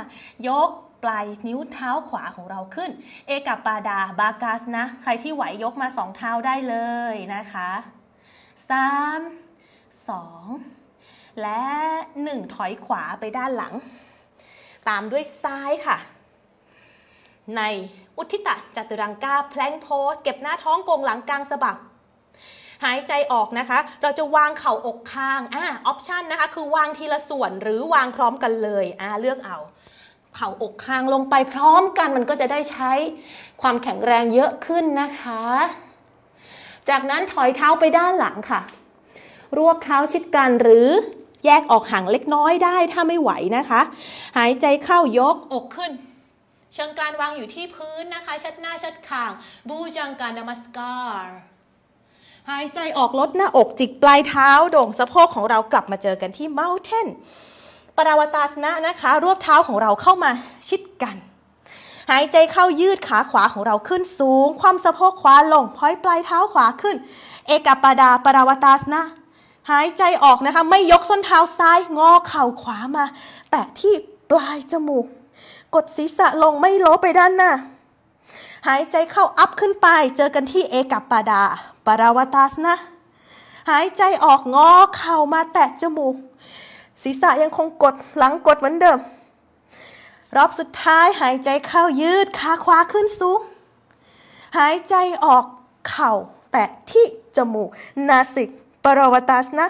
ยกปลายนิ้วเท้าขวาของเราขึ้นเอกับปาดาบากัสนะใครที่ไหวยกมา2เท้าได้เลยนะคะ3 2 และ 1ถอยขวาไปด้านหลังตามด้วยซ้ายค่ะในอุทธิตะจัตุรังกาแพลงโพสเก็บหน้าท้องโกงหลังกลางสะบักหายใจออกนะคะเราจะวางเข่าอกข้างออปชันนะคะคือวางทีละส่วนหรือวางพร้อมกันเลยเลือกเอาเข่าอกคางลงไปพร้อมกันมันก็จะได้ใช้ความแข็งแรงเยอะขึ้นนะคะจากนั้นถอยเท้าไปด้านหลังค่ะรวบเท้าชิดกันหรือแยกออกห่างเล็กน้อยได้ถ้าไม่ไหวนะคะหายใจเข้ายกอกขึ้นเชิงกรานวางอยู่ที่พื้นนะคะชัดหน้าชัดคางบูจังการนามัสการหายใจออกลดหน้าอกจิกปลายเท้าโด่งสะโพกของเรากลับมาเจอกันที่เมาน์เทนปราวตาสนะนะคะรวบเท้าของเราเข้ามาชิดกันหายใจเข้ายืดขาขวาของเราขึ้นสูงความสะโพกขวาลงพ้อยปลายเท้าขวาขึ้นเอกับปาดาปราวตาสนะหายใจออกนะคะไม่ยกส้นเท้าซ้ายงอเข่าขวามาแตะที่ปลายจมูกกดศีรษะลงไม่โล้ไปด้านหน้าหายใจเข้าอัพขึ้นไปเจอกันที่เอกับปาดาปราวตาสนะหายใจออกงอเข่ามาแตะจมูกศีรษะยังคงกดหลังกดเหมือนเดิมรอบสุดท้ายหายใจเข้ายืดขาขวาขึ้นสูงหายใจออกเข่าแตะที่จมูกนาสิกปราวตาสนะ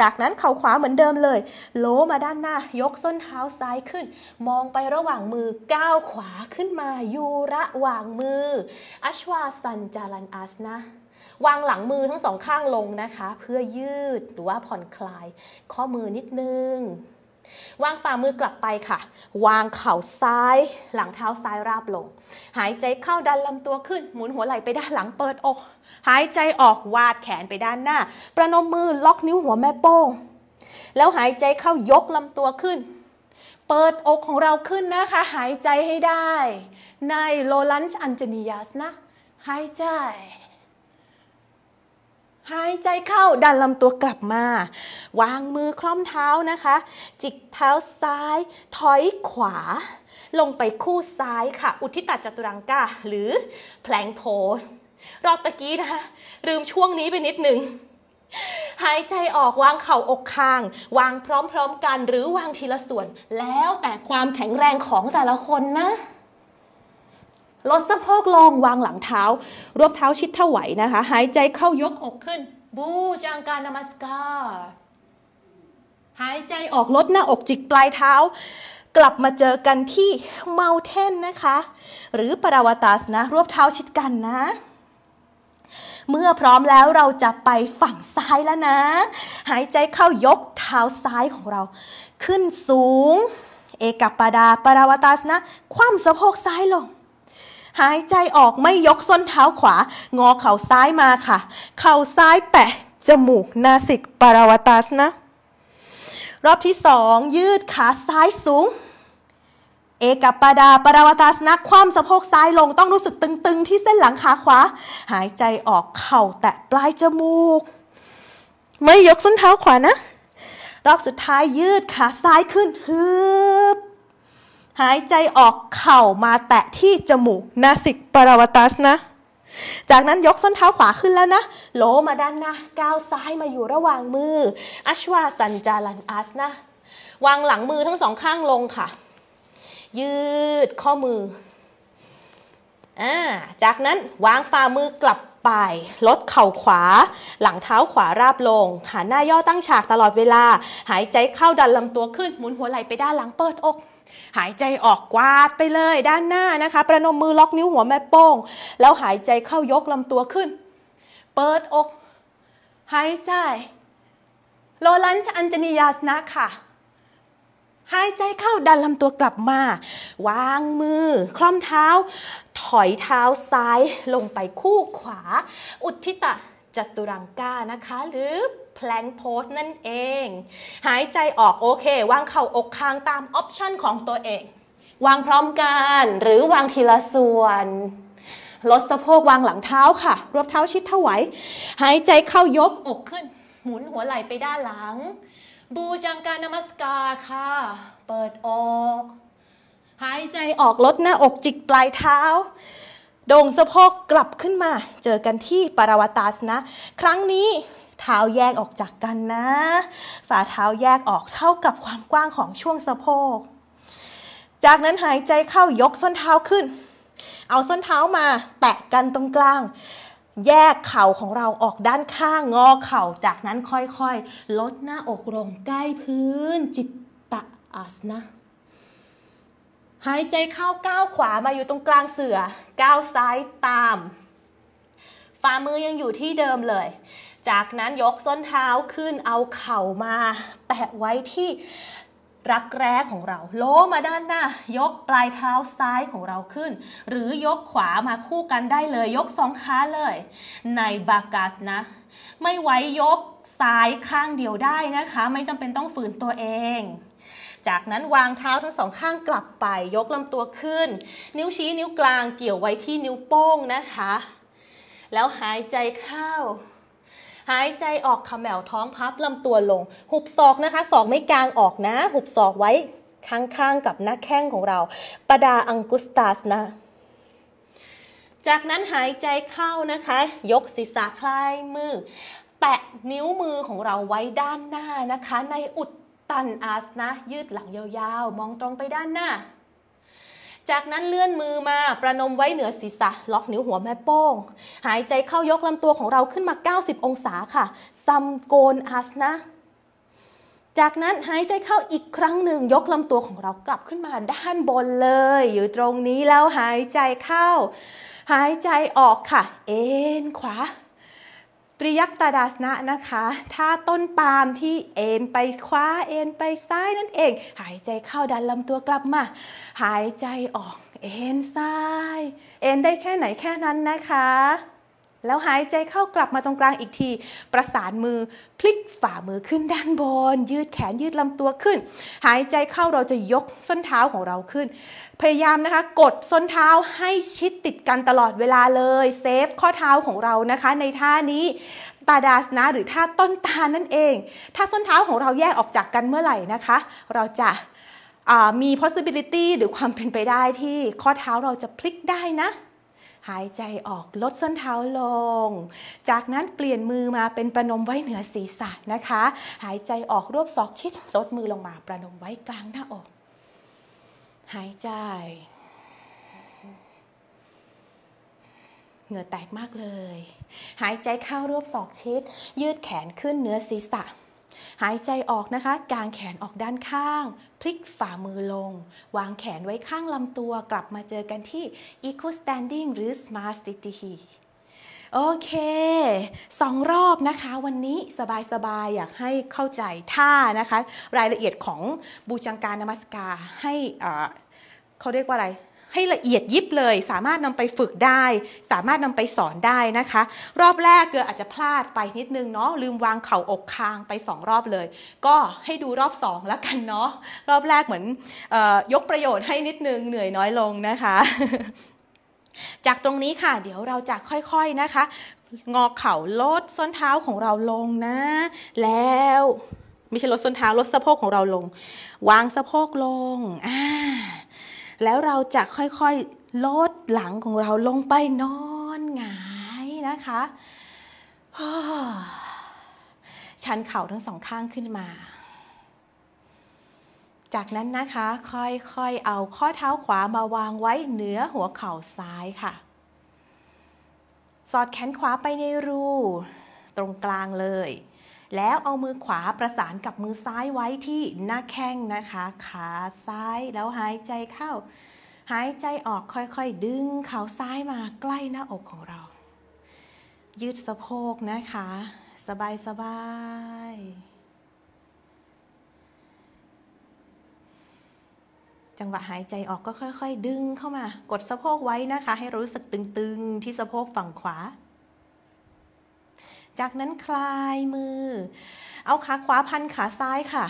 จากนั้นเข่าขวาเหมือนเดิมเลยโล้มาด้านหน้ายกส้นเท้าซ้ายขึ้นมองไประหว่างมือก้าวขวาขึ้นมาอยู่ระหว่างมืออัชวาสันจารันอาสนะวางหลังมือทั้งสองข้างลงนะคะเพื่อยืดหรือว่าผ่อนคลายข้อมือนิดนึงวางฝ่ามือกลับไปค่ะวางเข่าซ้ายหลังเท้าซ้ายราบลงหายใจเข้าดันลำตัวขึ้นหมุนหัวไหล่ไปด้านหลังเปิดอกหายใจออกวาดแขนไปด้านหน้าประนมมือล็อกนิ้วหัวแม่โป้งแล้วหายใจเข้ายกลำตัวขึ้นเปิดอกของเราขึ้นนะคะหายใจให้ได้ในโลลันจ์อัญจนียาสนะหายใจหายใจเข้าดันลำตัวกลับมาวางมือคล้อมเท้านะคะจิกเท้าซ้ายถอยขวาลงไปคู่ซ้ายค่ะอุทธิตจัตุรังกาหรือแพลงโพสรอบตะกี้นะคะลืมช่วงนี้ไปนิดนึงหายใจออกวางเข่าอกคางวางพร้อมๆกันหรือวางทีละส่วนแล้วแต่ความแข็งแรงของแต่ละคนนะ ลดสะโพกลงวางหลังเท้ารวบเท้าชิดเท้าไหวนะคะหายใจเข้ายกอกขึ้นบูจังการนามัสการหายใจออกลดหน้าอกจิกปลายเท้ากลับมาเจอกันที่เมาเทนนะคะหรือปราวตาสนะรวบเท้าชิดกันนะเมื่อพร้อมแล้วเราจะไปฝั่งซ้ายแล้วนะหายใจเข้ายกเท้าซ้ายของเราขึ้นสูงเอกับปาดาปราวตาสนะคว่ำสะโพกซ้ายลงหายใจออกไม่ยกส้นเท้าขวางอเข่าซ้ายมาค่ะเข่าซ้ายแตะจมูกนาสิกปราวตาสนะรอบที่2ยืดขาซ้ายสูงเอกับปาดาปราวตาสนะคว่ำสะโพกซ้ายลงต้องรู้สึกตึงๆที่เส้นหลังขาขวาหายใจออกเข่าแตะปลายจมูกไม่ยกส้นเท้าขวานะรอบสุดท้ายยืดขาซ้ายขึ้นฮึบหายใจออกเข่ามาแตะที่จมูกนาสิกปราวตาสนะจากนั้นยกส้นเท้าขวาขึ้นแล้วนะโลมาด้านหน้าก้าวซ้ายมาอยู่ระหว่างมืออัชวาสัญจาลันอาสนะวางหลังมือทั้งสองข้างลงค่ะยืดข้อมือจากนั้นวางฝ่ามือกลับไปลดเข่าขวาหลังเท้าขวาราบลงขาหน้าย่อตั้งฉากตลอดเวลาหายใจเข้าดันลำตัวขึ้นหมุนหัวไหล่ไปด้านหลังเปิดอกหายใจออกกวาดไปเลยด้านหน้านะคะประนมมือล็อกนิ้วหัวแม่โป้งแล้วหายใจเข้ายกลำตัวขึ้นเปิดอกหายใจโลลันจอัญจนียาสนะค่ะหายใจเข้าดันลำตัวกลับมาวางมือคล่อมเท้าถอยเท้าซ้ายลงไปคู่ขวาอุทธิตะจัตุรังกานะคะหรือแพลงโพสนั่นเองหายใจออกโอเควางเข่าอกคางตามออปชั่นของตัวเองวางพร้อมกันหรือวางทีละส่วนลดสะโพกวางหลังเท้าค่ะรวบเท้าชิดเท้าไหวหายใจเข้ายกอกขึ้นหมุนหัวไหล่ไปด้านหลังบูจังการนามัสการค่ะเปิดอกหายใจออกลดหน้าอกจิกปลายเท้าโด่งสะโพกกลับขึ้นมาเจอกันที่ปราวตาสนะครั้งนี้เท้าแยกออกจากกันนะฝ่าเท้าแยกออกเท่ากับความกว้างของช่วงสะโพกจากนั้นหายใจเข้ายกส้นเท้าขึ้นเอาส้นเท้ามาแตะกันตรงกลางแยกเข่าของเราออกด้านข้างงอเข่าจากนั้นค่อยๆลดหน้าอกลงใกล้พื้นจิตตะอาสนะหายใจเข้าก้าวขวามาอยู่ตรงกลางเสื่อก้าวซ้ายตามฝ่ามือยังอยู่ที่เดิมเลยจากนั้นยกส้นเท้าขึ้นเอาเข่ามาแตะไว้ที่รักแร้ของเราโล้มาด้านหน้ายกปลายเท้าซ้ายของเราขึ้นหรือยกขวามาคู่กันได้เลยยกสองขาเลยในบากัสนะไม่ไว้ยกซ้ายข้างเดียวได้นะคะไม่จำเป็นต้องฝืนตัวเองจากนั้นวางเท้าทั้งสองข้างกลับไปยกลำตัวขึ้นนิ้วชี้นิ้วกลางเกี่ยวไว้ที่นิ้วโป้งนะคะแล้วหายใจเข้าหายใจออกขมแหววท้องพับลำตัวลงหุบศอกนะคะศอกไม่กลางออกนะหุบศอกไว้ข้างๆกับหน้าแข้งของเราปดาอังกุสตาสนะจากนั้นหายใจเข้านะคะยกศีรษะคลายมือแปะนิ้วมือของเราไว้ด้านหน้านะคะในอุดตันอาสนะยืดหลังยาวๆมองตรงไปด้านหน้าจากนั้นเลื่อนมือมาประนมไว้เหนือศีรษะล็อกนิ้วหัวแม่โป้งหายใจเข้ายกลำตัวของเราขึ้นมา90องศาค่ะซัมโกนอาสนะจากนั้นหายใจเข้าอีกครั้งหนึ่งยกลำตัวของเรากลับขึ้นมาด้านบนเลยอยู่ตรงนี้แล้วหายใจเข้าหายใจออกค่ะเอ็นขวาตริยักตาดาสนะนะคะท่าต้นปาล์มที่เอ็นไปขวาเอ็นไปซ้ายนั่นเองหายใจเข้าดันลำตัวกลับมาหายใจออกเอ็นซ้ายเอ็นได้แค่ไหนแค่นั้นนะคะแล้วหายใจเข้ากลับมาตรงกลางอีกทีประสานมือพลิกฝ่ามือขึ้นด้านบนยืดแขนยืดลำตัวขึ้นหายใจเข้าเราจะยกส้นเท้าของเราขึ้นพยายามนะคะกดส้นเท้าให้ชิดติดกันตลอดเวลาเลยเซฟข้อเท้าของเรานะคะในท่านี้ตาดาสนะหรือท่าต้นตาลนั่นเองถ้าส้นเท้าของเราแยกออกจากกันเมื่อไหร่นะคะเราจะมี possibility หรือความเป็นไปได้ที่ข้อเท้าเราจะพลิกได้นะหายใจออกลดส้นเท้าลงจากนั้นเปลี่ยนมือมาเป็นประนมไว้เหนือศีรษะนะคะหายใจออกรวบศอกชิดลดมือลงมาประนมไว้กลางหน้าอกหายใจ เหงื่อแตกมากเลยหายใจเข้ารวบศอกชิดยืดแขนขึ้นเหนือศีรษะหายใจออกนะคะกางแขนออกด้านข้างพลิกฝ่ามือลงวางแขนไว้ข้างลำตัวกลับมาเจอกันที่ Equal Standing หรือ Smart Stitihi โอเค2รอบนะคะวันนี้สบายๆอยากให้เข้าใจท่านะคะรายละเอียดของบูจังการนามัสการให้เขาเรียกว่าอะไรให้ละเอียดยิบเลยสามารถนำไปฝึกได้สามารถนำไปสอนได้นะคะรอบแรกเกืออาจจะพลาดไปนิดนึงเนาะลืมวางเข่าอกคางไป2รอบเลยก็ให้ดูรอบ2แล้วกันเนาะรอบแรกเหมือนยกประโยชน์ให้นิดนึงเหนื่อยน้อยลงนะคะ จากตรงนี้ค่ะเดี๋ยวเราจะค่อยๆนะคะงอเข่าลดส้นเท้าของเราลงนะแล้วไม่ใช่ลดส้นเท้าลดสะโพกของเราลงวางสะโพกลงแล้วเราจะค่อยๆลดหลังของเราลงไปนอนหงายนะคะชันเข่าทั้งสองข้างขึ้นมาจากนั้นนะคะค่อยๆเอาข้อเท้าขวามาวางไว้เหนือหัวเข่าซ้ายค่ะสอดแขนขวาไปในรูตรงกลางเลยแล้วเอามือขวาประสานกับมือซ้ายไว้ที่หน้าแข้งนะคะขาซ้ายแล้วหายใจเข้าหายใจออกค่อยๆดึงเข่าซ้ายมาใกล้หน้าอกของเรายืดสะโพกนะคะสบายๆจังหวะหายใจออกก็ค่อยๆดึงเข้ามากดสะโพกไว้นะคะให้รู้สึกตึงๆที่สะโพกฝั่งขวาจากนั้นคลายมือเอาขาขวาพันขาซ้ายค่ะ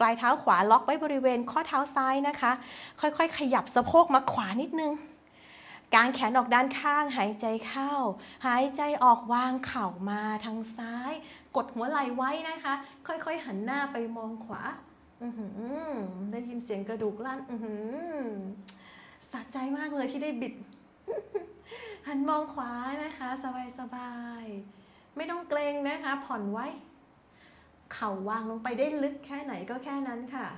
ปลายเท้าขวาล็อกไว้บริเวณข้อเท้าซ้ายนะคะค่อยๆขยับสะโพกมาขวานิดนึงกางแขนออกด้านข้างหายใจเข้าหายใจออกวางเข่ามาทางซ้ายกดหัวไหล่ไว้นะคะค่อยๆหันหน้าไปมองขวาได้ยินเสียงกระดูกลั่นสะใจมากเลยที่ได้บิด หันมองขวานะคะสบายๆไม่ต้องเกรงนะคะผ่อนไว้เข่าวางลงไปได้ลึกแค่ไหนก็แค่นั้นค่ะ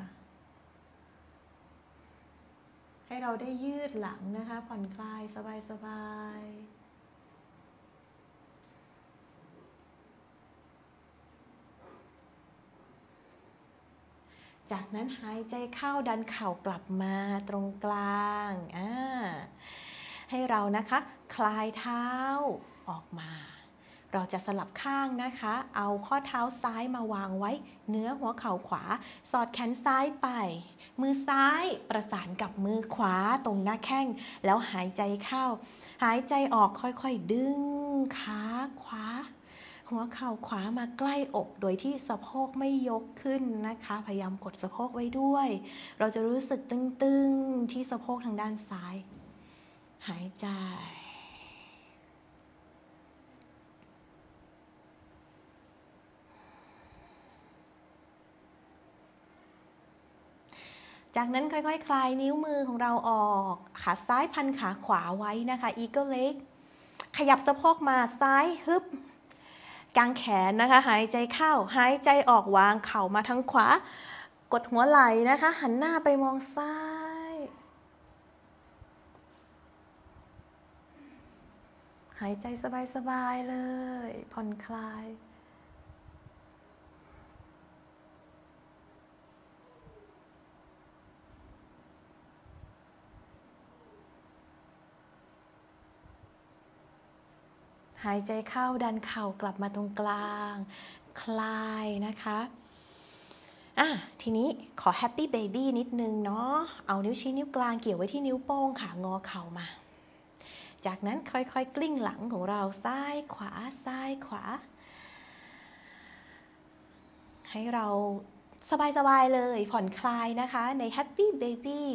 ให้เราได้ยืดหลังนะคะผ่อนคลายสบายๆจากนั้นหายใจเข้าดันเข่ากลับมาตรงกลางให้เรานะคะคลายเท้าออกมาเราจะสลับข้างนะคะเอาข้อเท้าซ้ายมาวางไว้เหนือหัวเข่าขวาสอดแขนซ้ายไปมือซ้ายประสานกับมือขวาตรงหน้าแข้งแล้วหายใจเข้าหายใจออกค่อยๆดึงขาขวาหัวเข่าขวามาใกล้อกโดยที่สะโพกไม่ยกขึ้นนะคะพยายามกดสะโพกไว้ด้วยเราจะรู้สึกตึงๆที่สะโพกทางด้านซ้ายหายใจจากนั้นค่อยๆคลายนิ้วมือของเราออกขาซ้ายพันขาขวาไว้นะคะ Eagle Leg ขยับสะโพกมาซ้ายฮึบกางแขนนะคะหายใจเข้าหายใจออกวางเข่ามาทางขวากดหัวไหล่นะคะหันหน้าไปมองซ้ายหายใจสบายๆเลยผ่อนคลายหายใจเข้าดันเข่ากลับมาตรงกลางคลายนะคะทีนี้ขอแฮปปี้เบบี้นิดนึงเนาะเอานิ้วชี้นิ้วกลางเกี่ยวไว้ที่นิ้วโป้งค่ะงอเข่ามาจากนั้นค่อยๆกลิ้งหลังของเราซ้ายขวาซ้ายขวาให้เราสบายๆเลยผ่อนคลายนะคะในแฮปปี้เบบี้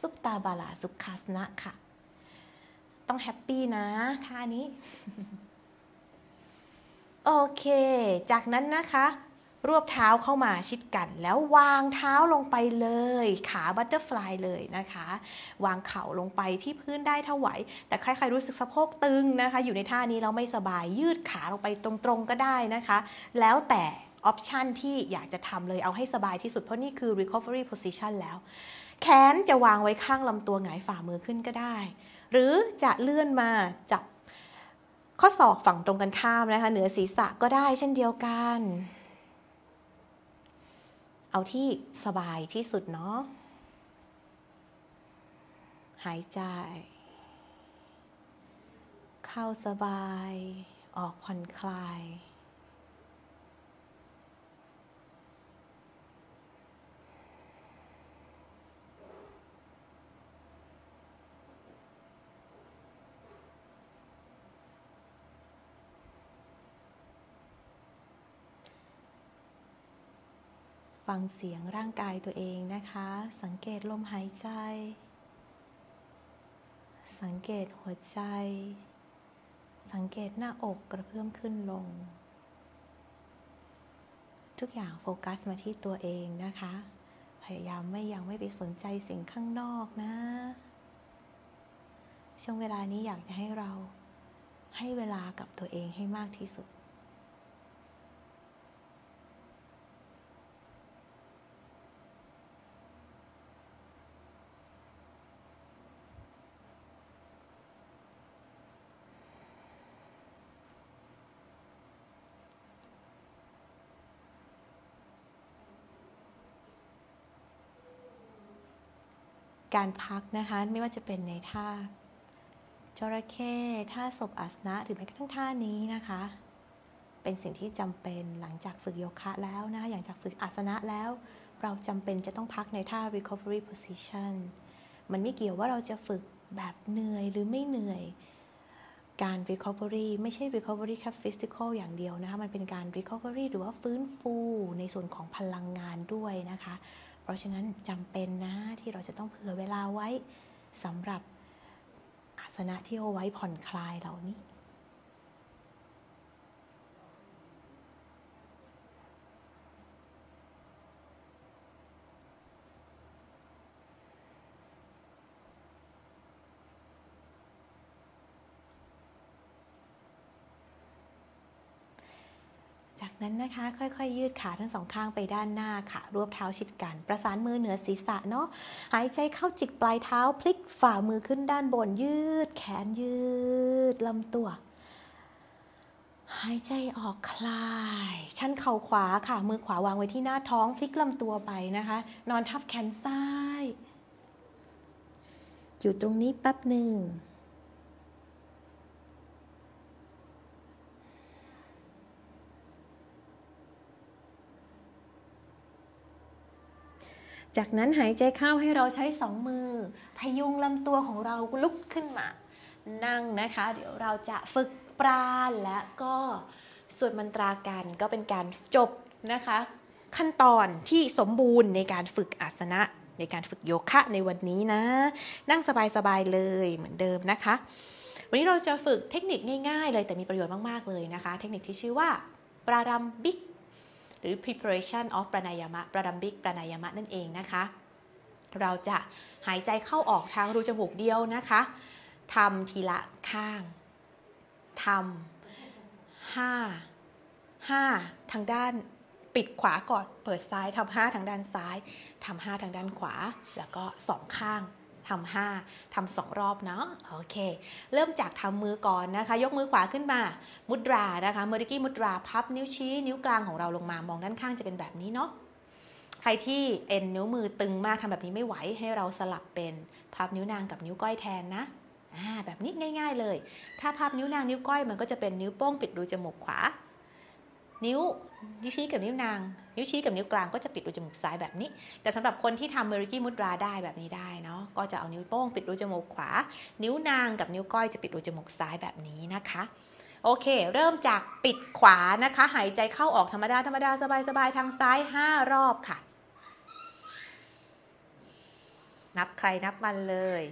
ซุปตาบาลาสุขาสนะค่ะต้องแฮปปี้นะท่านี้ โอเคจากนั้นนะคะรวบเท้าเข้ามาชิดกันแล้ววางเท้าลงไปเลยขาบัตเตอร์ฟลายเลยนะคะวางเข่าลงไปที่พื้นได้เท่าไหวแต่ใครๆรู้สึกสะโพกตึงนะคะอยู่ในท่านี้เราไม่สบายยืดขาลงไปตรงๆก็ได้นะคะแล้วแต่ออปชันที่อยากจะทำเลยเอาให้สบายที่สุดเพราะนี่คือ recovery position แล้วแขนจะวางไว้ข้างลำตัวหงายฝ่ามือขึ้นก็ได้ หรือจะเลื่อนมาจับข้อศอกฝั่งตรงกันข้ามนะคะเหนือศีรษะก็ได้เช่นเดียวกันเอาที่สบายที่สุดเนาะหายใจเข้าสบายออกผ่อนคลายฟังเสียงร่างกายตัวเองนะคะสังเกตลมหายใจสังเกตหัวใจสังเกตหน้าอกกระเพื่อมขึ้นลงทุกอย่างโฟกัสมาที่ตัวเองนะคะพยายามยังไม่ไปสนใจสิ่งข้างนอกนะช่วงเวลานี้อยากจะให้เราให้เวลากับตัวเองให้มากที่สุดการพักนะคะไม่ว่าจะเป็นในท่าจระเข้ท่าศพอาสนะหรือแม้กระทั่งท่านี้นะคะเป็นสิ่งที่จำเป็นหลังจากฝึกโยคะแล้วนะคะอย่างจากฝึกอาสนะแล้วเราจำเป็นจะต้องพักในท่า recovery position มันไม่เกี่ยวว่าเราจะฝึกแบบเหนื่อยหรือไม่เหนื่อยการ recovery ไม่ใช่ recovery แค่ physical อย่างเดียวนะคะมันเป็นการ recovery หรือว่าฟื้นฟูในส่วนของพลังงานด้วยนะคะเพราะฉะนั้นจำเป็นนะที่เราจะต้องเผื่อเวลาไว้สำหรับอาสนะที่เอาไว้ผ่อนคลายเหล่านี้จากนั้นนะคะค่อยๆยืดขาทั้งสองข้างไปด้านหน้าค่ะรวบเท้าชิดกันประสานมือเหนือศีรษะเนาะหายใจเข้าจิกปลายเท้าพลิกฝ่ามือขึ้นด้านบนยืดแขนยืดลำตัวหายใจออกคลายชันเข่าขวาค่ะมือขวาวางไว้ที่หน้าท้องพลิกลำตัวไปนะคะนอนทับแขนซ้ายอยู่ตรงนี้แป๊บหนึ่งจากนั้นหายใจเข้าให้เราใช้สองมือพยุงลำตัวของเราลุกขึ้นมานั่งนะคะเดี๋ยวเราจะฝึกปราณและก็สวดมนตรากันก็เป็นการจบนะคะขั้นตอนที่สมบูรณ์ในการฝึกอาสนะในการฝึกโยคะในวันนี้นะนั่งสบายๆเลยเหมือนเดิมนะคะวันนี้เราจะฝึกเทคนิคง่ายๆเลยแต่มีประโยชน์มากๆเลยนะคะเทคนิคที่ชื่อว่าปรารัมบิกหรือ preparation of ปณายามะ ปรัมบิก ปณายามะนั่นเองนะคะเราจะหายใจเข้าออกทางรูจมูกเดียวนะคะทำทีละข้างทำ5ทางด้านปิดขวาก่อนเปิดซ้ายทำ5ทางด้านซ้ายทำ5ทางด้านขวาแล้วก็2ข้างทำ5ทำ2รอบเนาะโอเคเริ่มจากทำมือก่อนนะคะยกมือขวาขึ้นมามุดรานะคะเมดิกี้มุดราพับนิ้วชี้นิ้วกลางของเราลงมามองด้านข้างจะเป็นแบบนี้เนาะใครที่เอ็นนิ้วมือตึงมากทำแบบนี้ไม่ไหวให้เราสลับเป็นพับนิ้วนางกับนิ้วก้อยแทนนะแบบนี้ง่ายๆเลยถ้าพับนิ้วนางนิ้วก้อยมันก็จะเป็นนิ้วโป้งปิดรูจมูกขวานิ้วชี้กับนิ้วนางนิ้วชี้กับนิ้วกลางก็จะปิดรูจมูกซ้ายแบบนี้แต่สำหรับคนที่ทำเมริกี้มุดราได้แบบนี้ได้เนาะก็จะเอานิ้วโป้งปิดรูจมูกขวานิ้วนางกับนิ้วก้อยจะปิดรูจมูกซ้ายแบบนี้นะคะโอเคเริ่มจากปิดขวานะคะหายใจเข้าออกธรรมดาสบายๆทางซ้าย5รอบค่ะนับใครนับมันเลย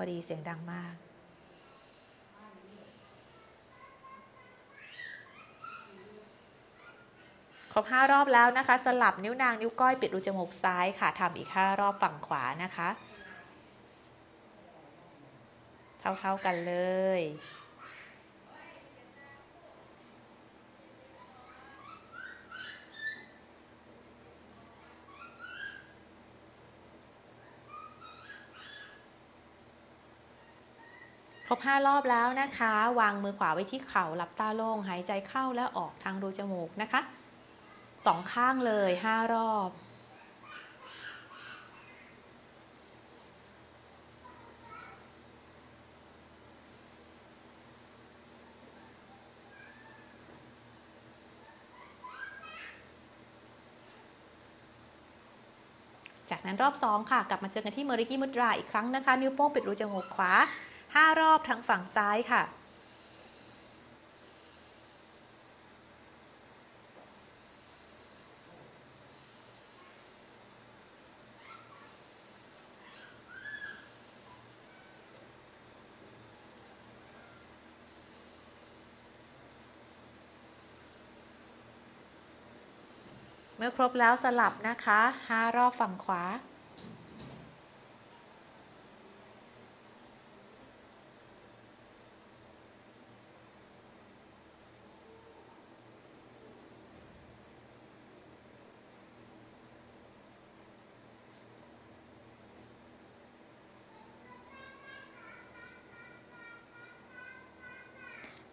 พอดีเสียงดังมากครบ5รอบแล้วนะคะสลับนิ้วนางนิ้วก้อยปิดรูจมูกซ้ายค่ะทำอีก5รอบฝั่งขวานะคะเท่าๆกันเลย ครบ5รอบแล้วนะคะวางมือขวาไว้ที่เข่าหลับตาลงหายใจเข้าและออกทางรูจมูกนะคะสองข้างเลย5รอบจากนั้นรอบ2ค่ะกลับมาเจอกันที่เมริกิมุตราอีกครั้งนะคะนิ้วโป้งปิดรูจมูกขวา5รอบทางฝั่งซ้ายค่ะเมื่อครบแล้วสลับนะคะ5รอบฝั่งขวาเ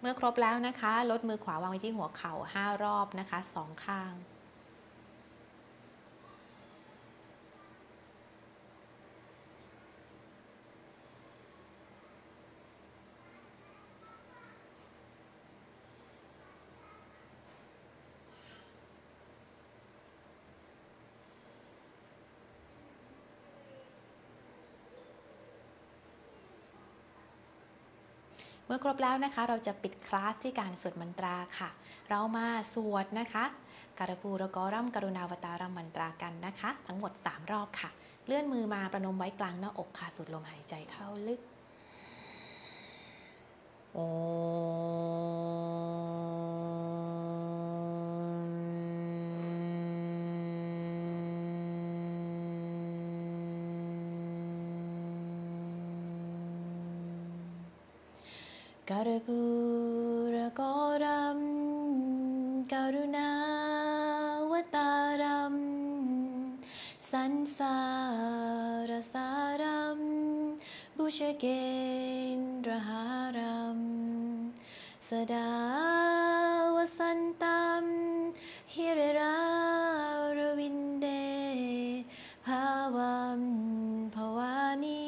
มื่อครบแล้วนะคะลดมือขวาวางไว้ที่หัวเข่า5รอบนะคะ2ข้างเมื่อครบแล้วนะคะเราจะปิดคลาสที่การสวดมนตราค่ะเรามาสวดนะคะการปูรกรัมกรุณาวตารมมนตรากันนะคะทั้งหมด3รอบค่ะเลื่อนมือมาประนมไว้กลางหน้าอกค่ะสูดลมหายใจเข้าลึกโอ้กรบูรกรัมกรุณาวตารัมสันสารสารัมบุชเกนรหารัมสดาวสันตัมฮิเรราวินเดภาวัมภวานี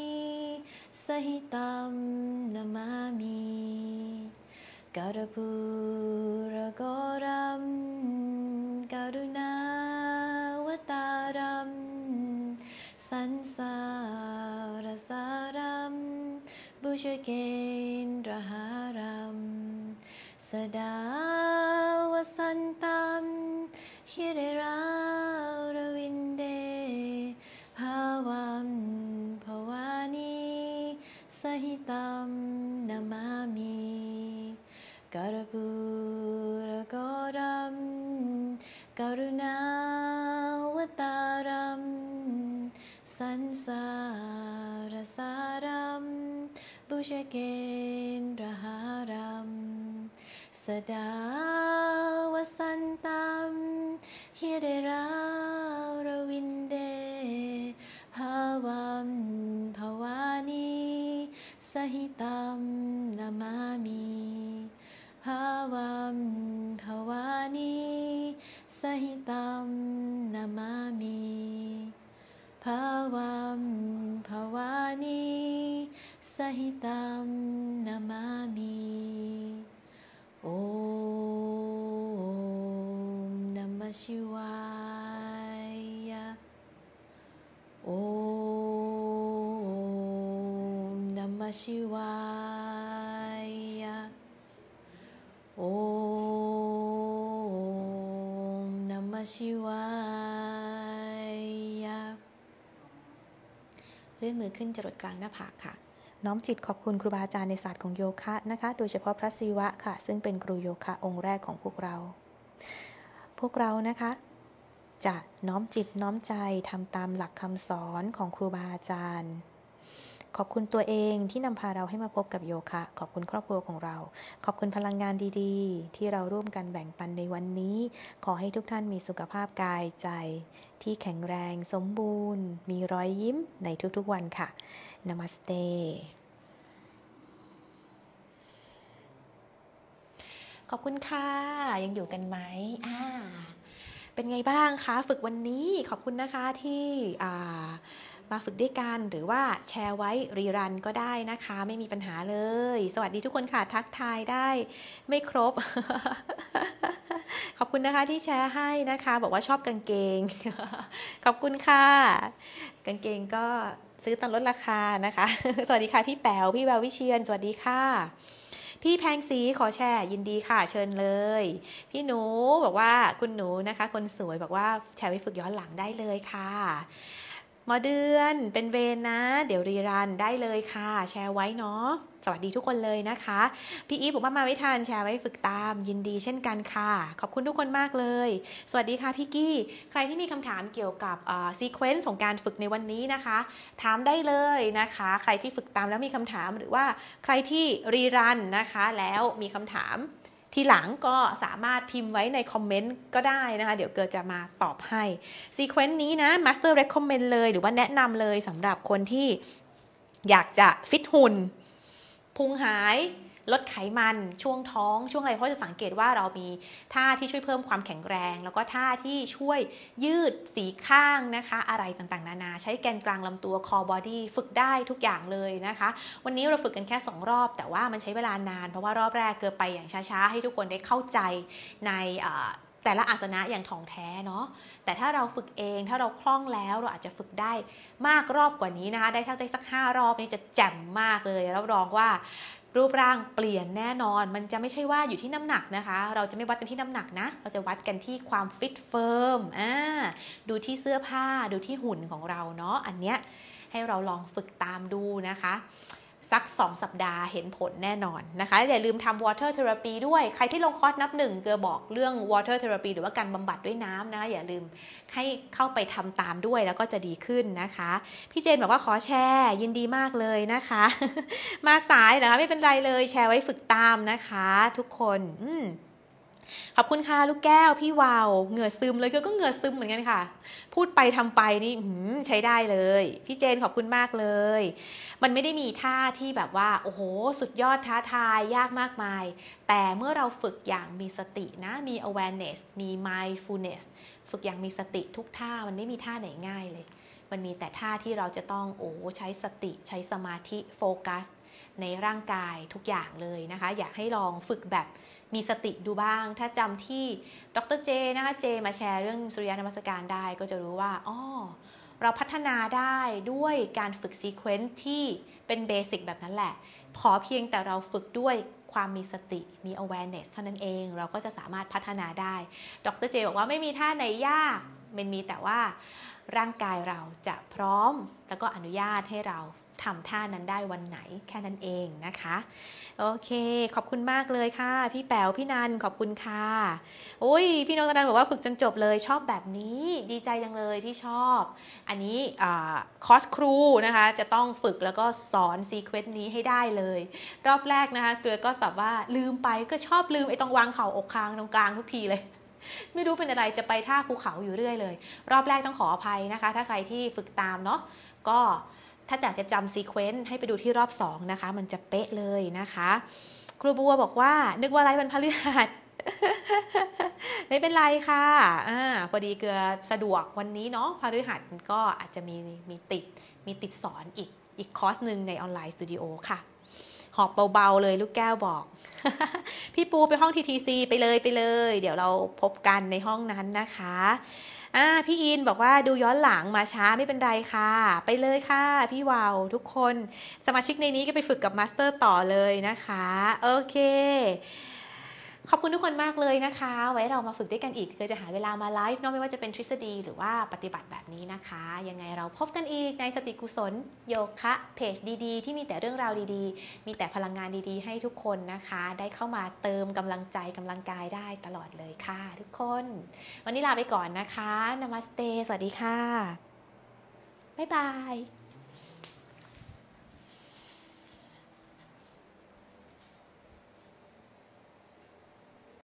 สหิตัมนามามิกรปูรกรัมกรุณาวตารัมสันสารสารัมบุชเกนรหารัมสดาวสันตัมฮิเรราวินเดภาวัมภวานีสหิตัมนามามิกรบูรกรัมกรุณาวตารัมสันสารสารัมบุชเกนรหารัมสดาวสันตัมฮิเรราวินเดภาวัมภวานีสหิตัมนามามิภาวัมภวานีสหิตัมนามามิภาวัมภวานีสหิตัมนามามิโอมนัมมะชิวายะโอมนัมมะชิวายะโอมนัมมะชิวายะเลื่อนมือขึ้นจรดกลางหน้าผากค่ะน้อมจิตขอบคุณครูบาอาจารย์ในศาสตร์ของโยคะนะคะโดยเฉพาะพระศิวะค่ะซึ่งเป็นครูโยคะองค์แรกของพวกเรานะคะจะน้อมจิตน้อมใจทำตามหลักคำสอนของครูบาอาจารย์ขอบคุณตัวเองที่นำพาเราให้มาพบกับโยคะขอบคุณครอบครัวของเราขอบคุณพลังงานดีๆที่เราร่วมกันแบ่งปันในวันนี้ขอให้ทุกท่านมีสุขภาพกายใจที่แข็งแรงสมบูรณ์มีรอยยิ้มในทุกๆวันค่ะ Namaste ขอบคุณค่ะยังอยู่กันไหมเป็นไงบ้างคะฝึกวันนี้ขอบคุณนะคะที่มาฝึกด้วยกันหรือว่าแชร์ไว้รีรันก็ได้นะคะไม่มีปัญหาเลยสวัสดีทุกคนค่ะทักทายได้ไม่ครบ ขอบคุณนะคะที่แชร์ให้นะคะบอกว่าชอบกางเกง ขอบคุณค่ะกางเกงก็ซื้อตอนลดราคานะคะ สวัสดีค่ะพี่แป๋วพี่แวววิเชียรสวัสดีค่ะพี่แพงสีขอแชร์ยินดีค่ะเชิญเลยพี่หนูบอกว่าคุณหนูนะคะคนสวยบอกว่าแชร์ไปฝึกย้อนหลังได้เลยค่ะหมอเดือนเป็นเวรนะเดี๋ยวรีรันได้เลยค่ะแชร์ไว้เนาะสวัสดีทุกคนเลยนะคะพี่อีฟบอกว่ามาไม่ทันแชร์ไว้ฝึกตามยินดีเช่นกันค่ะขอบคุณทุกคนมากเลยสวัสดีค่ะพี่กี้ใครที่มีคำถามเกี่ยวกับซีเควนซ์ของการฝึกในวันนี้นะคะถามได้เลยนะคะใครที่ฝึกตามแล้วมีคำถามหรือว่าใครที่รีรันนะคะแล้วมีคำถามทีหลังก็สามารถพิมพ์ไว้ในคอมเมนต์ก็ได้นะคะเดี๋ยวเกิดจะมาตอบให้ซีเควนซ์นี้นะมาสเตอร์เรคคอมเมนต์เลยหรือว่าแนะนำเลยสำหรับคนที่อยากจะฟิตหุ่นพุงหายลดไขมันช่วงท้องช่วงอะไรเพราะจะสังเกตว่าเรามีท่าที่ช่วยเพิ่มความแข็งแรงแล้วก็ท่าที่ช่วยยืดสีข้างนะคะอะไรต่างๆนานาใช้แกนกลางลำตัว core body ฝึกได้ทุกอย่างเลยนะคะวันนี้เราฝึกกันแค่2รอบแต่ว่ามันใช้เวลานานเพราะว่ารอบแรกเกิดไปอย่างช้าๆให้ทุกคนได้เข้าใจในแต่ละอาสนะอย่างท่องแท้เนาะแต่ถ้าเราฝึกเองถ้าเราคล่องแล้วเราอาจจะฝึกได้มากรอบกว่านี้นะคะได้เท่าได้สัก5รอบนี่จะแจ่มมากเลยรับรองว่ารูปร่างเปลี่ยนแน่นอนมันจะไม่ใช่ว่าอยู่ที่น้ำหนักนะคะเราจะไม่วัดกันที่น้ำหนักนะเราจะวัดกันที่ความฟิตเฟิร์มดูที่เสื้อผ้าดูที่หุ่นของเราเนาะอันเนี้ยให้เราลองฝึกตามดูนะคะสัก2 สัปดาห์เห็นผลแน่นอนนะคะอย่าลืมทำ water therapy ด้วยใครที่ลงคอร์สนับ1เกลือบอกเรื่อง water therapy หรือว่าการบำบัดด้วยน้ำนะอย่าลืมให้เข้าไปทำตามด้วยแล้วก็จะดีขึ้นนะคะพี่เจนบอกว่าขอแชร์ยินดีมากเลยนะคะ มาสายนะคะไม่เป็นไรเลยแชร์ไว้ฝึกตามนะคะทุกคนขอบคุณค่ะลูกแก้วพี่วาวเหงื่อซึมเลยก็เหงื่อซึมเหมือนกันค่ะพูดไปทำไปนี่ใช้ได้เลยพี่เจนขอบคุณมากเลยมันไม่ได้มีท่าที่แบบว่าโอ้โหสุดยอดท้าทายยากมากมายแต่เมื่อเราฝึกอย่างมีสตินะมี awareness มี mindfulness ฝึกอย่างมีสติทุกท่ามันไม่มีท่าไหนง่ายเลยมันมีแต่ท่าที่เราจะต้องใช้สติใช้สมาธิโฟกัสในร่างกายทุกอย่างเลยนะคะอยากให้ลองฝึกแบบมีสติดูบ้างถ้าจำที่ดร.เจนะคะเจมาแชร์เรื่องสุริยนมัสการได้ก็จะรู้ว่าเราพัฒนาได้ด้วยการฝึกซีเควนซ์ที่เป็นเบสิกแบบนั้นแหละขอเพียงแต่เราฝึกด้วยความมีสติมี awareness เท่านั้นเองเราก็จะสามารถพัฒนาได้ดร.เจบอกว่าไม่มีท่าไหนยากมันมีแต่ว่าร่างกายเราจะพร้อมแล้วก็อนุญาตให้เราทำท่านั้นได้วันไหนแค่นั้นเองนะคะโอเคขอบคุณมากเลยค่ะพี่แป๋วพี่นันขอบคุณค่ะโอ้ยพี่น้องนันบอกว่าฝึกจนจบเลยชอบแบบนี้ดีใจจังเลยที่ชอบอันนี้คอร์สครูนะคะจะต้องฝึกแล้วก็สอนซีเควนซ์นี้ให้ได้เลยรอบแรกนะคะเกลือก็ตอบว่าลืมไปก็ชอบลืมไอ้ตรงวางเข่าอกคางตรงกลางทุกทีเลยไม่รู้เป็นอะไรจะไปท่าภูเขาอยู่เรื่อยเลยรอบแรกต้องขออภัยนะคะถ้าใครที่ฝึกตามเนาะก็ถ้าอยากจะจำซีเควนซ์ให้ไปดูที่รอบ2นะคะมันจะเป๊ะเลยนะคะครูบัวบอกว่านึกว่าไลฟ์วันพฤหัส ไม่เป็นไรค่ะพอดีเกือสะดวกวันนี้เนาะพฤหัสก็อาจจะมีติดสอนอีกคอร์สหนึ่งในออนไลน์สตูดิโอค่ะหอบเบาๆเลยลูกแก้วบอก พี่ปูไปห้อง TTC ไปเลยเดี๋ยวเราพบกันในห้องนั้นนะคะพี่อินบอกว่าดูย้อนหลังมาช้าไม่เป็นไรค่ะไปเลยค่ะพี่วาวทุกคนสมาชิกในนี้ก็ไปฝึกกับมาสเตอร์ต่อเลยนะคะโอเคขอบคุณทุกคนมากเลยนะคะไว้เรามาฝึกด้วยกันอีกก็จะหาเวลามาไลฟ์เนาะไม่ว่าจะเป็นทฤษฎีหรือว่าปฏิบัติแบบนี้นะคะยังไงเราพบกันอีกในสติกุศลโยคะเพจดีๆที่มีแต่เรื่องราวดีๆมีแต่พลังงานดีๆให้ทุกคนนะคะได้เข้ามาเติมกำลังใจกำลังกายได้ตลอดเลยค่ะทุกคนวันนี้ลาไปก่อนนะคะนามัสเตสวัสดีค่ะบ๊ายบาย